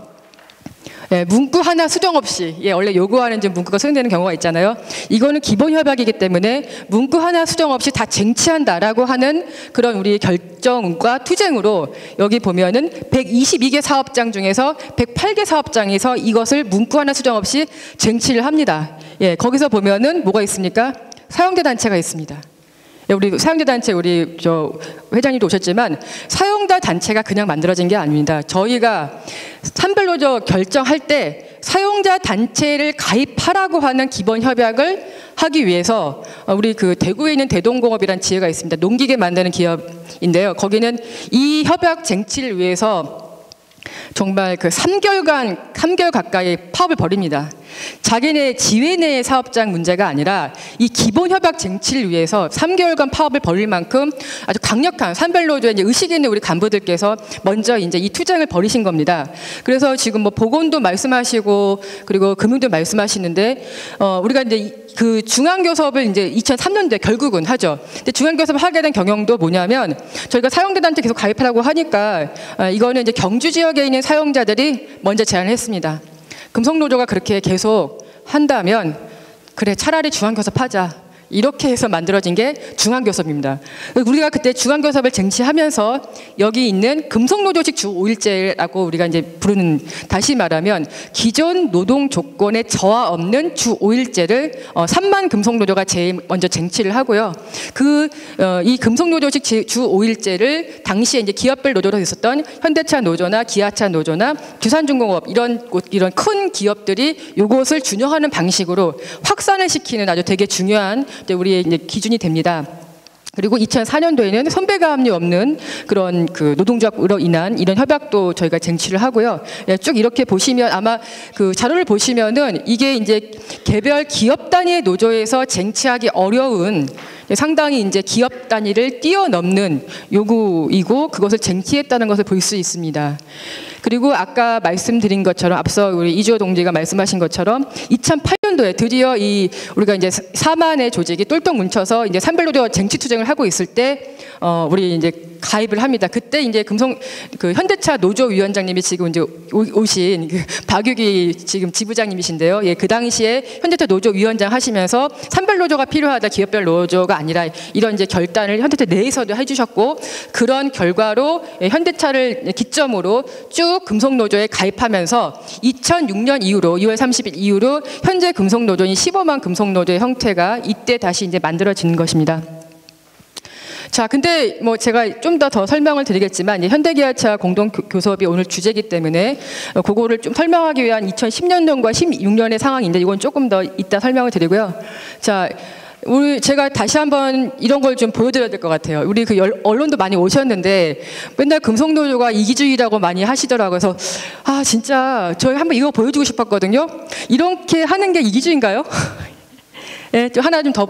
예, 문구 하나 수정 없이, 예, 원래 요구하는 문구가 수정되는 경우가 있잖아요. 이거는 기본 협약이기 때문에 문구 하나 수정 없이 다 쟁취한다라고 하는 그런 우리의 결정과 투쟁으로, 여기 보면은 백이십이 개 사업장 중에서 백팔 개 사업장에서 이것을 문구 하나 수정 없이 쟁취를 합니다. 예, 거기서 보면은 뭐가 있습니까? 사용자 단체가 있습니다. 우리 사용자 단체, 우리 저 회장님도 오셨지만 사용자 단체가 그냥 만들어진 게 아닙니다. 저희가 산별노조 결정할 때 사용자 단체를 가입하라고 하는 기본 협약을 하기 위해서 우리 그 대구에 있는 대동공업이라는 지회가 있습니다. 농기계 만드는 기업인데요. 거기는 이 협약 쟁취를 위해서 정말 그 삼 개월간, 삼 개월 가까이 파업을 벌입니다. 자기네 지회 내의 사업장 문제가 아니라 이 기본 협약 쟁취를 위해서 삼 개월간 파업을 벌일 만큼 아주 강력한 산별노조의 의식 있는 우리 간부들께서 먼저 이제 이 투쟁을 벌이신 겁니다. 그래서 지금 뭐 보건도 말씀하시고 그리고 금융도 말씀하시는데 어, 우리가 이제 그 중앙교섭을 이제 이천삼 년도에 결국은 하죠. 근데 중앙교섭을 하게 된 경영도 뭐냐면 저희가 사용자 단체 계속 가입하라고 하니까 어, 이거는 이제 경주 지역에 있는 사용자들이 먼저 제안을 했습니다. 금속노조가 그렇게 계속 한다면 그래 차라리 중앙교섭하자, 이렇게 해서 만들어진 게 중앙교섭입니다. 우리가 그때 중앙교섭을 쟁취하면서 여기 있는 금속노조식 주 오 일제라고 우리가 이제 부르는, 다시 말하면 기존 노동 조건에 저하 없는 주 오 일제를 어, 삼만 금속노조가 제일 먼저 쟁취를 하고요. 그, 어, 이 금속노조식 주 오 일제를 당시에 이제 기업별 노조로 있었던 현대차 노조나 기아차 노조나 규산중공업 이런 곳, 이런 큰 기업들이 이것을 준용하는 방식으로 확산을 시키는 아주 되게 중요한 우리의 이제 기준이 됩니다. 그리고 이천사 년도에는 선배가압류 없는 그런 그 노동조합으로 인한 이런 협약도 저희가 쟁취를 하고요. 예, 쭉 이렇게 보시면 아마 그 자료를 보시면은 이게 이제 개별 기업 단위의 노조에서 쟁취하기 어려운, 상당히 이제 기업 단위를 뛰어넘는 요구이고 그것을 쟁취했다는 것을 볼 수 있습니다. 그리고 아까 말씀드린 것처럼, 앞서 우리 이주호 동지가 말씀하신 것처럼 이천팔 년도에 드디어 이 우리가 이제 사만의 조직이 똘똘 뭉쳐서 이제 산별노조 쟁취 투쟁을 하고 있을 때 어, 우리 이제 가입을 합니다. 그때 이제 금속 그 현대차 노조 위원장님이 지금 이제 오신 그 박유기 지금 지부장님이신데요. 예, 그 당시에 현대차 노조 위원장 하시면서 산별노조가 필요하다, 기업별 노조가 아니라, 이런 이제 결단을 현대차 내에서도 해주셨고, 그런 결과로 예, 현대차를 기점으로 쭉 금속노조에 가입하면서 이천육 년 이후로 이월 삼십일 이후로 현재 금속노조인 십오만 금속노조의 형태가 이때 다시 이제 만들어진 것입니다. 자, 근데 뭐 제가 좀 더 더 설명을 드리겠지만 현대기아차 공동교섭이 오늘 주제이기 때문에 그거를 좀 설명하기 위한 이천십 년과 십육 년의 상황인데 이건 조금 더 이따 설명을 드리고요. 자, 우리 제가 다시 한번 이런 걸 좀 보여드려야 될 것 같아요. 우리 그 열, 언론도 많이 오셨는데 맨날 금속노조가 이기주의라고 많이 하시더라고요. 그래서 아 진짜 저희 한번 이거 보여주고 싶었거든요. 이렇게 하는 게 이기주의인가요? 예, 좀 하나 좀 더,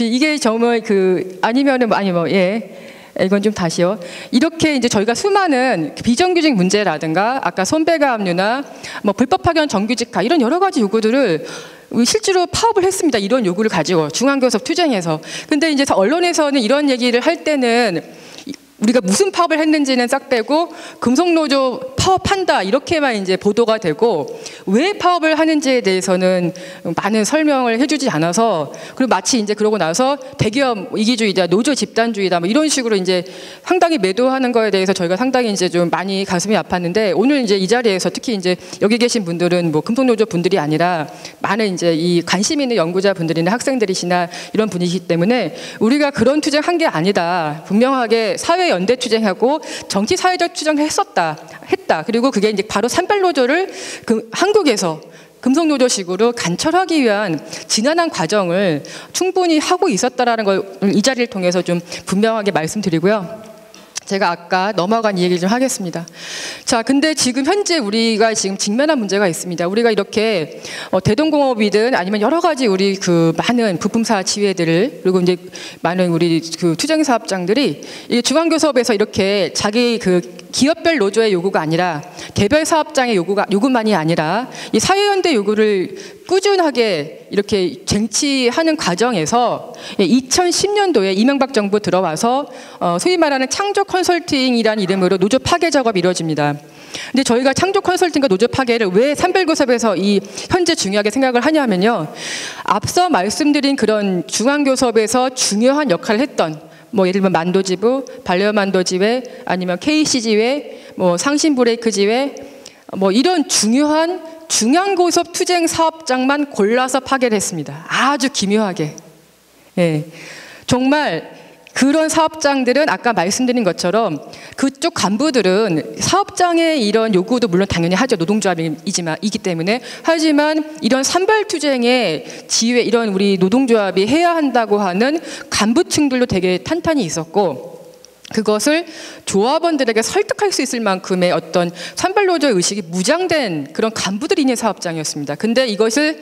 이게 정말 그, 아니면은, 아니 뭐, 예. 이건 좀 다시요. 이렇게 이제 저희가 수많은 비정규직 문제라든가, 아까 손배가 압류나, 뭐, 불법 파견 정규직화, 이런 여러 가지 요구들을 실제로 파업을 했습니다. 이런 요구를 가지고 중앙교섭 투쟁에서. 근데 이제 언론에서는 이런 얘기를 할 때는 우리가 무슨 파업을 했는지는 싹 빼고 금속노조 파업한다 이렇게만 이제 보도가 되고, 왜 파업을 하는지에 대해서는 많은 설명을 해주지 않아서, 그리고 마치 이제 그러고 나서 대기업 이기주의다, 노조 집단주의다 뭐 이런 식으로 이제 상당히 매도하는 거에 대해서 저희가 상당히 이제 좀 많이 가슴이 아팠는데, 오늘 이제 이 자리에서 특히 이제 여기 계신 분들은 뭐 금속노조 분들이 아니라 많은 이제 이 관심 있는 연구자 분들이나 학생들이시나 이런 분이기 때문에 우리가 그런 투쟁한 게 아니다, 분명하게 사회 연대 투쟁하고 정치 사회적 투쟁을 했었다, 했다. 그리고 그게 이제 바로 산발노조를 그 한국에서 금속노조식으로 간철하기 위한 지난한 과정을 충분히 하고 있었다라는 걸 이 자리를 통해서 좀 분명하게 말씀드리고요. 제가 아까 넘어간 이 얘기를 좀 하겠습니다. 자, 근데 지금 현재 우리가 지금 직면한 문제가 있습니다. 우리가 이렇게 어, 대동공업이든 아니면 여러 가지 우리 그 많은 부품사 지회들을, 그리고 이제 많은 우리 그 투쟁 사업장들이 이 중앙교섭에서 이렇게 자기 그 기업별 노조의 요구가 아니라 개별 사업장의 요구가, 요구만이 아니라 이 사회연대 요구를 꾸준하게 이렇게 쟁취하는 과정에서 이천십 년도에 이명박 정부 들어와서 어, 소위 말하는 창조 컨설팅이라는 이름으로 노조 파괴 작업이 이루어집니다. 근데 저희가 창조 컨설팅과 노조 파괴를 왜 산별교섭에서 이 현재 중요하게 생각을 하냐면요, 앞서 말씀드린 그런 중앙교섭에서 중요한 역할을 했던 뭐 예를 들면 만도지부, 반려만도지회, 아니면 케이씨지회, 뭐 상신브레이크지회, 뭐 이런 중요한 중앙고속 투쟁 사업장만 골라서 파괴를 했습니다. 아주 기묘하게. 예. 정말 그런 사업장들은 아까 말씀드린 것처럼 그쪽 간부들은 사업장의 이런 요구도 물론 당연히 하죠. 노동조합이지만, 이기 때문에. 하지만 이런 산발투쟁의 지휘, 이런 우리 노동조합이 해야 한다고 하는 간부층들도 되게 탄탄히 있었고, 그것을 조합원들에게 설득할 수 있을 만큼의 어떤 산발노조의 의식이 무장된 그런 간부들이 있는 사업장이었습니다. 근데 이것을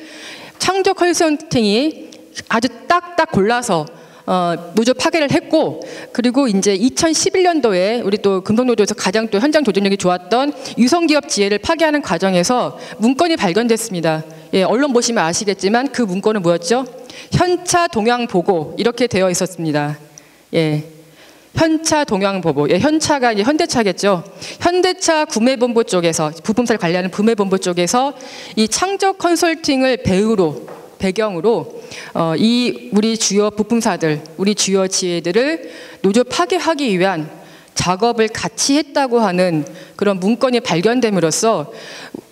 창조 컨설팅이 아주 딱딱 골라서 어, 노조 파괴를 했고, 그리고 이제 이천십일 년도에 우리 또 금속노조에서 가장 또 현장 조직력이 좋았던 유성기업 지회를 파괴하는 과정에서 문건이 발견됐습니다. 예, 언론 보시면 아시겠지만 그 문건은 뭐였죠? 현차 동향 보고, 이렇게 되어 있었습니다. 예. 현차 동향 보고. 예, 현차가 이제 현대차겠죠. 현대차 구매본부 쪽에서, 부품사를 관리하는 구매본부 쪽에서 이 창조 컨설팅을 배우로, 배경으로 어, 이 우리 주요 부품사들, 우리 주요 지회들을 노조 파괴하기 위한 작업을 같이 했다고 하는 그런 문건이 발견됨으로써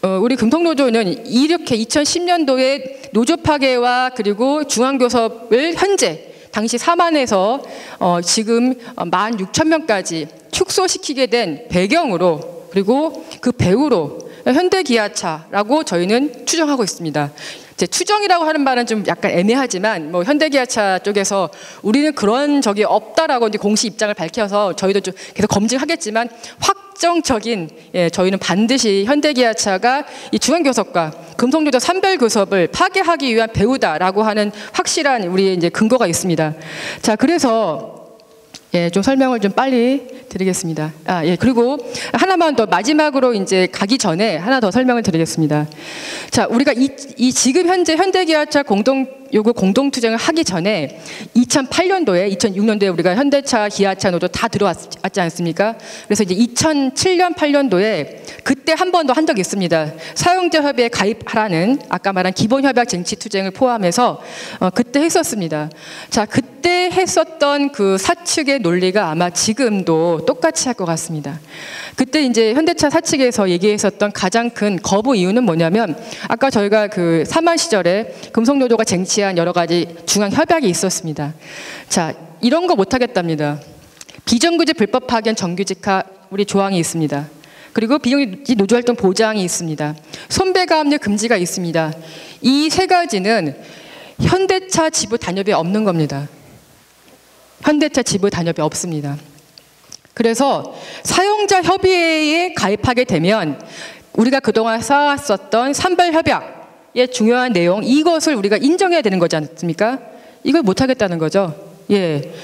어, 우리 금속노조는 이렇게 이천십 년도에 노조 파괴와 그리고 중앙교섭을 현재 당시 사만에서 어, 지금 만 육천 명까지 축소시키게 된 배경으로, 그리고 그 배후로 현대기아차라고 저희는 추정하고 있습니다. 제 추정이라고 하는 말은 좀 약간 애매하지만, 뭐 현대기아차 쪽에서 우리는 그런 적이 없다라고 이제 공식 입장을 밝혀서 저희도 좀 계속 검증하겠지만, 확정적인, 예, 저희는 반드시 현대기아차가 이 중앙교섭과 금속노조 산별교섭을 파괴하기 위한 배후다라고 하는 확실한 우리의 이제 근거가 있습니다. 자, 그래서 예, 좀 설명을 좀 빨리 드리겠습니다. 아, 예, 그리고 하나만 더 마지막으로 이제 가기 전에 하나 더 설명을 드리겠습니다. 자, 우리가 이, 이 지금 현재 현대기아차 공동 요구 공동 투쟁을 하기 전에 이천팔 년도에, 이천육 년도에 우리가 현대차, 기아차 노조 다 들어왔지 않습니까? 그래서 이제 이천칠 년, 팔 년도에 그때 한 번 더 한 적이 있습니다. 사용자 협의에 가입하라는 아까 말한 기본 협약 쟁취 투쟁을 포함해서 어, 그때 했었습니다. 자, 그때 했었던 그 사측의 논리가 아마 지금도 똑같이 할 것 같습니다. 그때 이제 현대차 사측에서 얘기했었던 가장 큰 거부 이유는 뭐냐면, 아까 저희가 그 사만 시절에 금속노조가 쟁취 여러 가지 중앙 협약이 있었습니다. 자, 이런 거 못 하겠답니다. 비정규직 불법 파견 정규직화 우리 조항이 있습니다. 그리고 비정규직 노조활동 보장이 있습니다. 손배가 합류 금지가 있습니다. 이 세 가지는 현대차 지부 단협에 없는 겁니다. 현대차 지부 단협에 없습니다. 그래서 사용자 협의회에 가입하게 되면 우리가 그동안 쌓았었던 산별 협약 예, 중요한 내용, 이것을 우리가 인정해야 되는 거지 않습니까? 이걸 못하겠다는 거죠. 예,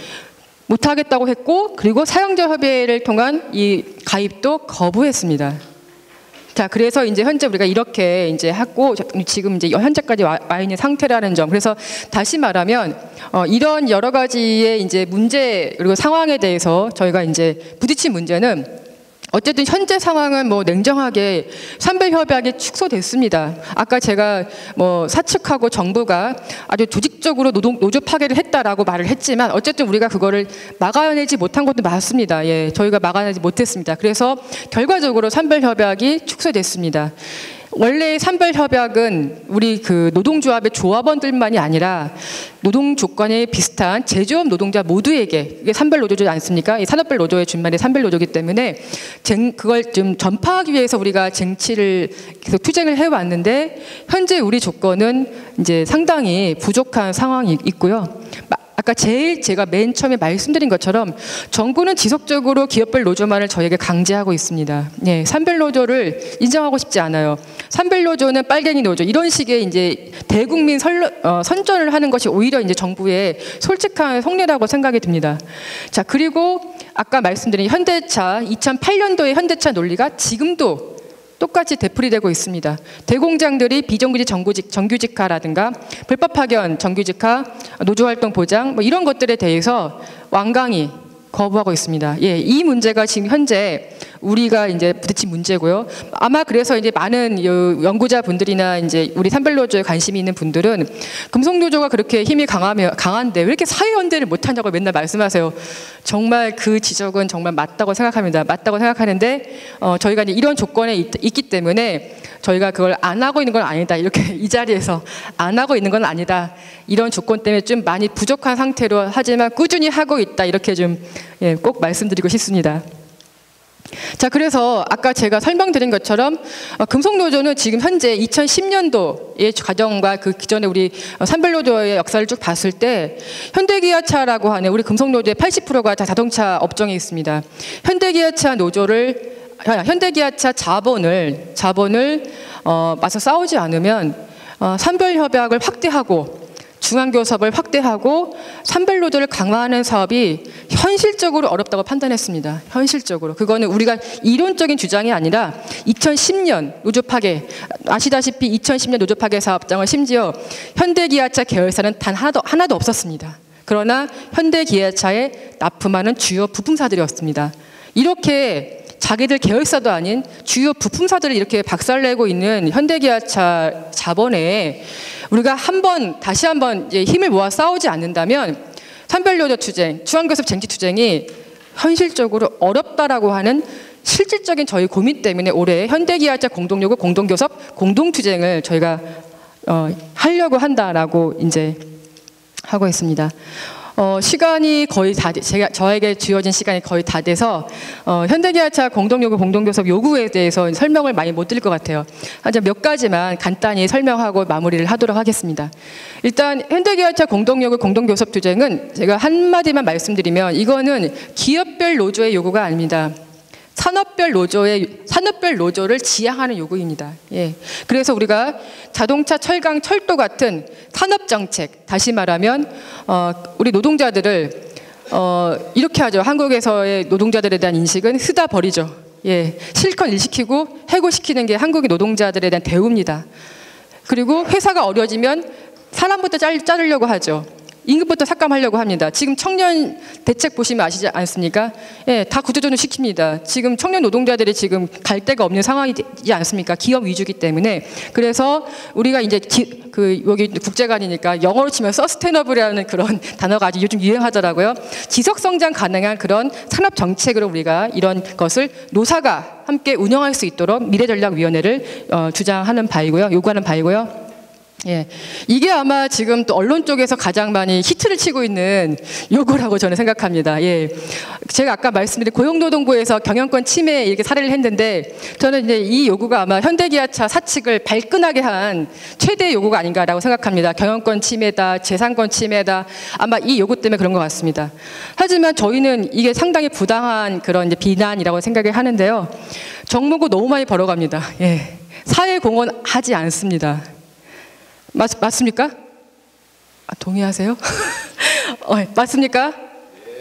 못하겠다고 했고, 그리고 사용자 협의회를 통한 이 가입도 거부했습니다. 자, 그래서 이제 현재 우리가 이렇게 이제 하고 지금 이제 현재까지 와, 와 있는 상태라는 점. 그래서 다시 말하면 어, 이런 여러 가지의 이제 문제 그리고 상황에 대해서 저희가 이제 부딪힌 문제는 어쨌든 현재 상황은 뭐 냉정하게 삼 배 협약이 축소됐습니다. 아까 제가 뭐 사측하고 정부가 아주 조직적으로 노동, 노조 파괴를 했다라고 말을 했지만 어쨌든 우리가 그거를 막아내지 못한 것도 맞습니다. 예, 저희가 막아내지 못했습니다. 그래서 결과적으로 삼 배 협약이 축소됐습니다. 원래 삼 배 협약은 우리 그 노동조합의 조합원들만이 아니라 노동 조건에 비슷한 제조업 노동자 모두에게, 이게 산별 노조지 않습니까? 이 산업별 노조의 준말이 산별 노조이기 때문에 쟁, 그걸 좀 전파하기 위해서 우리가 쟁취를 계속 투쟁을 해왔는데 현재 우리 조건은 이제 상당히 부족한 상황이 있고요. 아까 제일 제가 맨 처음에 말씀드린 것처럼 정부는 지속적으로 기업별 노조만을 저에게 강제하고 있습니다. 예, 산별 노조를 인정하고 싶지 않아요. 산별 노조는 빨갱이 노조 이런 식의 이제 대국민 설, 어, 선전을 하는 것이 오히려 이제 정부의 솔직한 속내라고 생각이 듭니다. 자, 그리고 아까 말씀드린 현대차 이천팔 년도의 현대차 논리가 지금도 똑같이 되풀이되고 있습니다. 대공장들이 비정규직 정규직, 정규직화라든가 불법 파견 정규직화, 노조활동 보장 뭐 이런 것들에 대해서 완강히 거부하고 있습니다. 예, 이 문제가 지금 현재 우리가 이제 부딪힌 문제고요. 아마 그래서 이제 많은 연구자분들이나 이제 우리 산별노조에 관심이 있는 분들은 금속노조가 그렇게 힘이 강하며 강한데 왜 이렇게 사회연대를 못하냐고 맨날 말씀하세요. 정말 그 지적은 정말 맞다고 생각합니다. 맞다고 생각하는데 어, 저희가 이제 이런 조건에 있, 있기 때문에 저희가 그걸 안 하고 있는 건 아니다. 이렇게 이 자리에서 안 하고 있는 건 아니다. 이런 조건 때문에 좀 많이 부족한 상태로 하지만 꾸준히 하고 있다. 이렇게 좀 예, 꼭 말씀드리고 싶습니다. 자, 그래서 아까 제가 설명드린 것처럼 어, 금속노조는 지금 현재 이천십 년도의 과정과 그 기존에 우리 산별노조의 역사를 쭉 봤을 때 현대기아차라고 하는 우리 금속노조의 팔십 퍼센트가 다 자동차 업종에 있습니다. 현대기아차 노조를 현대기아차 자본을 자본을 어, 맞서 싸우지 않으면 어, 산별협약을 확대하고 중앙교섭을 확대하고 산별노조를 강화하는 사업이 현실적으로 어렵다고 판단했습니다. 현실적으로. 그거는 우리가 이론적인 주장이 아니라 이천십 년 노조 파괴, 아시다시피 이천십 년 노조 파괴 사업장을 심지어 현대기아차 계열사는 단 하나도, 하나도 없었습니다. 그러나 현대기아차에 납품하는 주요 부품사들이었습니다. 이렇게 자기들 계열사도 아닌 주요 부품사들을 이렇게 박살내고 있는 현대기아차 자본에 우리가 한번 다시 한번 이제 힘을 모아 싸우지 않는다면 산별노조 투쟁, 중앙교섭 쟁취 투쟁이 현실적으로 어렵다라고 하는 실질적인 저희 고민 때문에 올해 현대기아차 공동요구, 공동교섭, 공동투쟁을 저희가 어, 하려고 한다라고 이제 하고 있습니다. 어, 시간이 거의 다, 제가, 저에게 주어진 시간이 거의 다 돼서, 어, 현대기아차 공동요구, 공동교섭 요구에 대해서 설명을 많이 못 드릴 것 같아요. 하지만 몇 가지만 간단히 설명하고 마무리를 하도록 하겠습니다. 일단, 현대기아차 공동요구, 공동교섭 투쟁은 제가 한마디만 말씀드리면, 이거는 기업별 노조의 요구가 아닙니다. 산업별 노조의, 산업별 노조를 지향하는 요구입니다. 예. 그래서 우리가 자동차, 철강, 철도 같은 산업정책, 다시 말하면, 어, 우리 노동자들을, 어, 이렇게 하죠. 한국에서의 노동자들에 대한 인식은 쓰다 버리죠. 예. 실컷 일시키고 해고시키는 게 한국의 노동자들에 대한 대우입니다. 그리고 회사가 어려워지면 사람부터 자르려고 하죠. 임금부터 삭감하려고 합니다. 지금 청년 대책 보시면 아시지 않습니까? 예, 다 구조조정 시킵니다. 지금 청년 노동자들이 지금 갈 데가 없는 상황이지 않습니까? 기업 위주기 때문에. 그래서 우리가 이제 기, 그 여기 국제관이니까 영어로 치면 서스테너블이라는 그런 단어가 아주 요즘 유행하더라고요. 지속성장 가능한 그런 산업 정책으로 우리가 이런 것을 노사가 함께 운영할 수 있도록 미래전략위원회를 어, 주장하는 바이고요. 요구하는 바이고요. 예, 이게 아마 지금 또 언론 쪽에서 가장 많이 히트를 치고 있는 요구라고 저는 생각합니다. 예, 제가 아까 말씀드린 고용노동부에서 경영권 침해 이렇게 사례를 했는데 저는 이제 이 요구가 아마 현대기아차 사측을 발끈하게 한 최대의 요구가 아닌가라고 생각합니다. 경영권 침해다, 재산권 침해다, 아마 이 요구 때문에 그런 것 같습니다. 하지만 저희는 이게 상당히 부당한 그런 이제 비난이라고 생각을 하는데요. 정몽구 너무 많이 벌어갑니다. 예, 사회공헌 하지 않습니다. 맞, 맞습니까? 아, 동의하세요? 어, 맞습니까?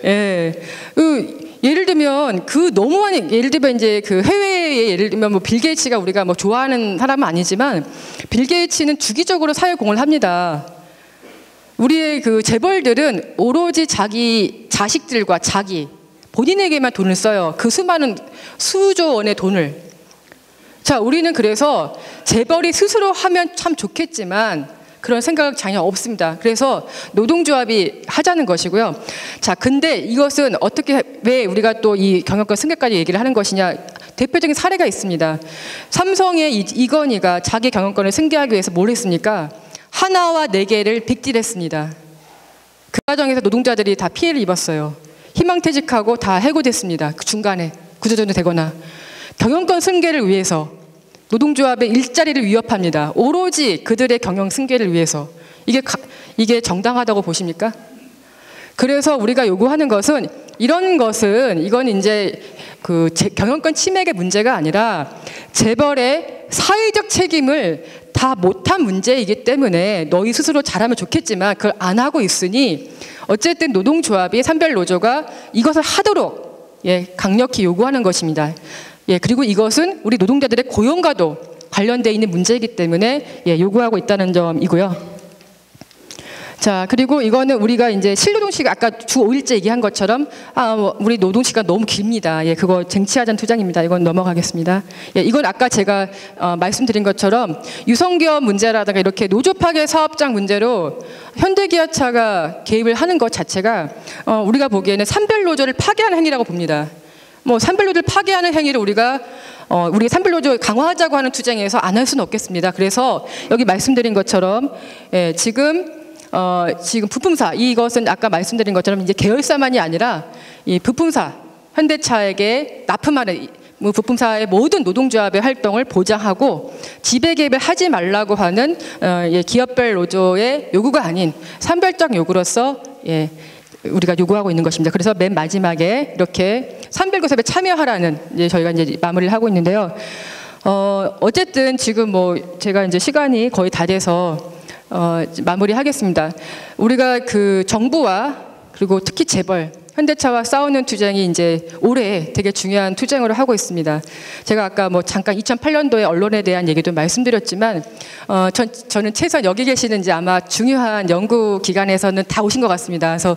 예. 그, 예를 들면 그 너무 많이 예를 들면 이제 그 해외 사회에 예를 들면 뭐 빌 게이츠가 우리가 뭐 좋아하는 사람은 아니지만 빌 게이츠는 주기적으로 사회 공헌을 합니다. 우리의 그 재벌들은 오로지 자기 자식들과 자기 본인에게만 돈을 써요. 그 수많은 수조 원의 돈을. 자, 우리는 그래서 재벌이 스스로 하면 참 좋겠지만 그런 생각은 전혀 없습니다. 그래서 노동조합이 하자는 것이고요. 자, 근데 이것은 어떻게, 왜 우리가 또 이 경영권 승계까지 얘기를 하는 것이냐. 대표적인 사례가 있습니다. 삼성의 이건희가 자기 경영권을 승계하기 위해서 뭘 했습니까? 하나와 네 개를 빅딜했습니다. 그 과정에서 노동자들이 다 피해를 입었어요. 희망퇴직하고 다 해고됐습니다. 그 중간에 구조조정 되거나. 경영권 승계를 위해서 노동조합의 일자리를 위협합니다. 오로지 그들의 경영 승계를 위해서. 이게, 가, 이게 정당하다고 보십니까? 그래서 우리가 요구하는 것은, 이런 것은, 이건 이제 그 제, 경영권 침해의 문제가 아니라 재벌의 사회적 책임을 다 못한 문제이기 때문에 너희 스스로 잘하면 좋겠지만 그걸 안 하고 있으니 어쨌든 노동조합이 산별노조가 이것을 하도록, 예, 강력히 요구하는 것입니다. 예, 그리고 이것은 우리 노동자들의 고용과도 관련되어 있는 문제이기 때문에, 예, 요구하고 있다는 점이고요. 자, 그리고 이거는 우리가 이제 실노동시가 아까 주 오 일째 얘기한 것처럼, 아, 뭐 우리 노동시가 너무 깁니다. 예, 그거 쟁취하자는 투쟁입니다. 이건 넘어가겠습니다. 예, 이건 아까 제가 어, 말씀드린 것처럼 유성기업 문제라든가 이렇게 노조 파괴 사업장 문제로 현대기아차가 개입을 하는 것 자체가 어, 우리가 보기에는 산별노조를 파괴하는 행위라고 봅니다. 뭐 산별노조를 파괴하는 행위를 우리가 어, 우리 산별노조 강화하자고 하는 투쟁에서 안 할 수는 없겠습니다. 그래서 여기 말씀드린 것처럼, 예, 지금 어, 지금 부품사, 이것은 아까 말씀드린 것처럼 이제 계열사만이 아니라 이 부품사, 현대차에게 납품하는 부품사의 모든 노동조합의 활동을 보장하고 지배 개입을 하지 말라고 하는 어, 예, 기업별 노조의 요구가 아닌 산별적 요구로서, 예, 우리가 요구하고 있는 것입니다. 그래서 맨 마지막에 이렇게 산별교섭에 참여하라는, 이제 저희가 이제 마무리를 하고 있는데요. 어, 어쨌든 지금 뭐 제가 이제 시간이 거의 다 돼서 어, 마무리하겠습니다. 우리가 그 정부와 그리고 특히 재벌, 현대차와 싸우는 투쟁이 이제 올해 되게 중요한 투쟁으로 하고 있습니다. 제가 아까 뭐 잠깐 이천팔 년도에 언론에 대한 얘기도 말씀드렸지만, 어, 전, 저는 최소한 여기 계시는 이제 아마 중요한 연구기관에서는 다 오신 것 같습니다. 그래서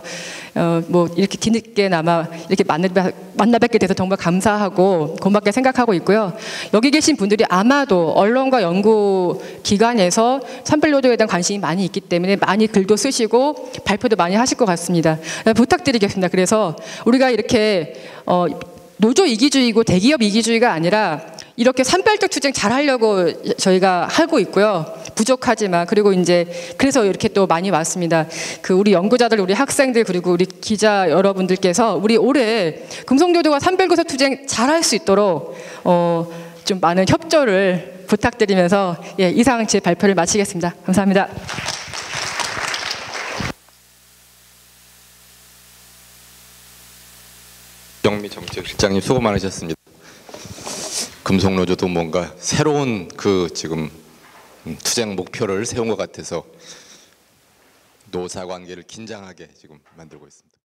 어, 뭐 이렇게 뒤늦게나마 이렇게 만나, 만나 뵙게 돼서 정말 감사하고 고맙게 생각하고 있고요. 여기 계신 분들이 아마도 언론과 연구기관에서 산별노조에 대한 관심이 많이 있기 때문에 많이 글도 쓰시고 발표도 많이 하실 것 같습니다. 부탁드리겠습니다. 그래서 우리가 이렇게 어, 노조 이기주의고 대기업 이기주의가 아니라 이렇게 산별적 투쟁 잘 하려고 저희가 하고 있고요. 부족하지만, 그리고 이제 그래서 이렇게 또 많이 왔습니다. 그 우리 연구자들, 우리 학생들, 그리고 우리 기자 여러분들께서 우리 올해 금속노조와 산별교섭 투쟁 잘 할 수 있도록 어, 좀 많은 협조를 부탁드리면서, 예, 이상 제 발표를 마치겠습니다. 감사합니다. 박정미 정책실장님 수고 많으셨습니다. 금속노조도 뭔가 새로운 그 지금 투쟁 목표를 세운 것 같아서 노사관계를 긴장하게 지금 만들고 있습니다.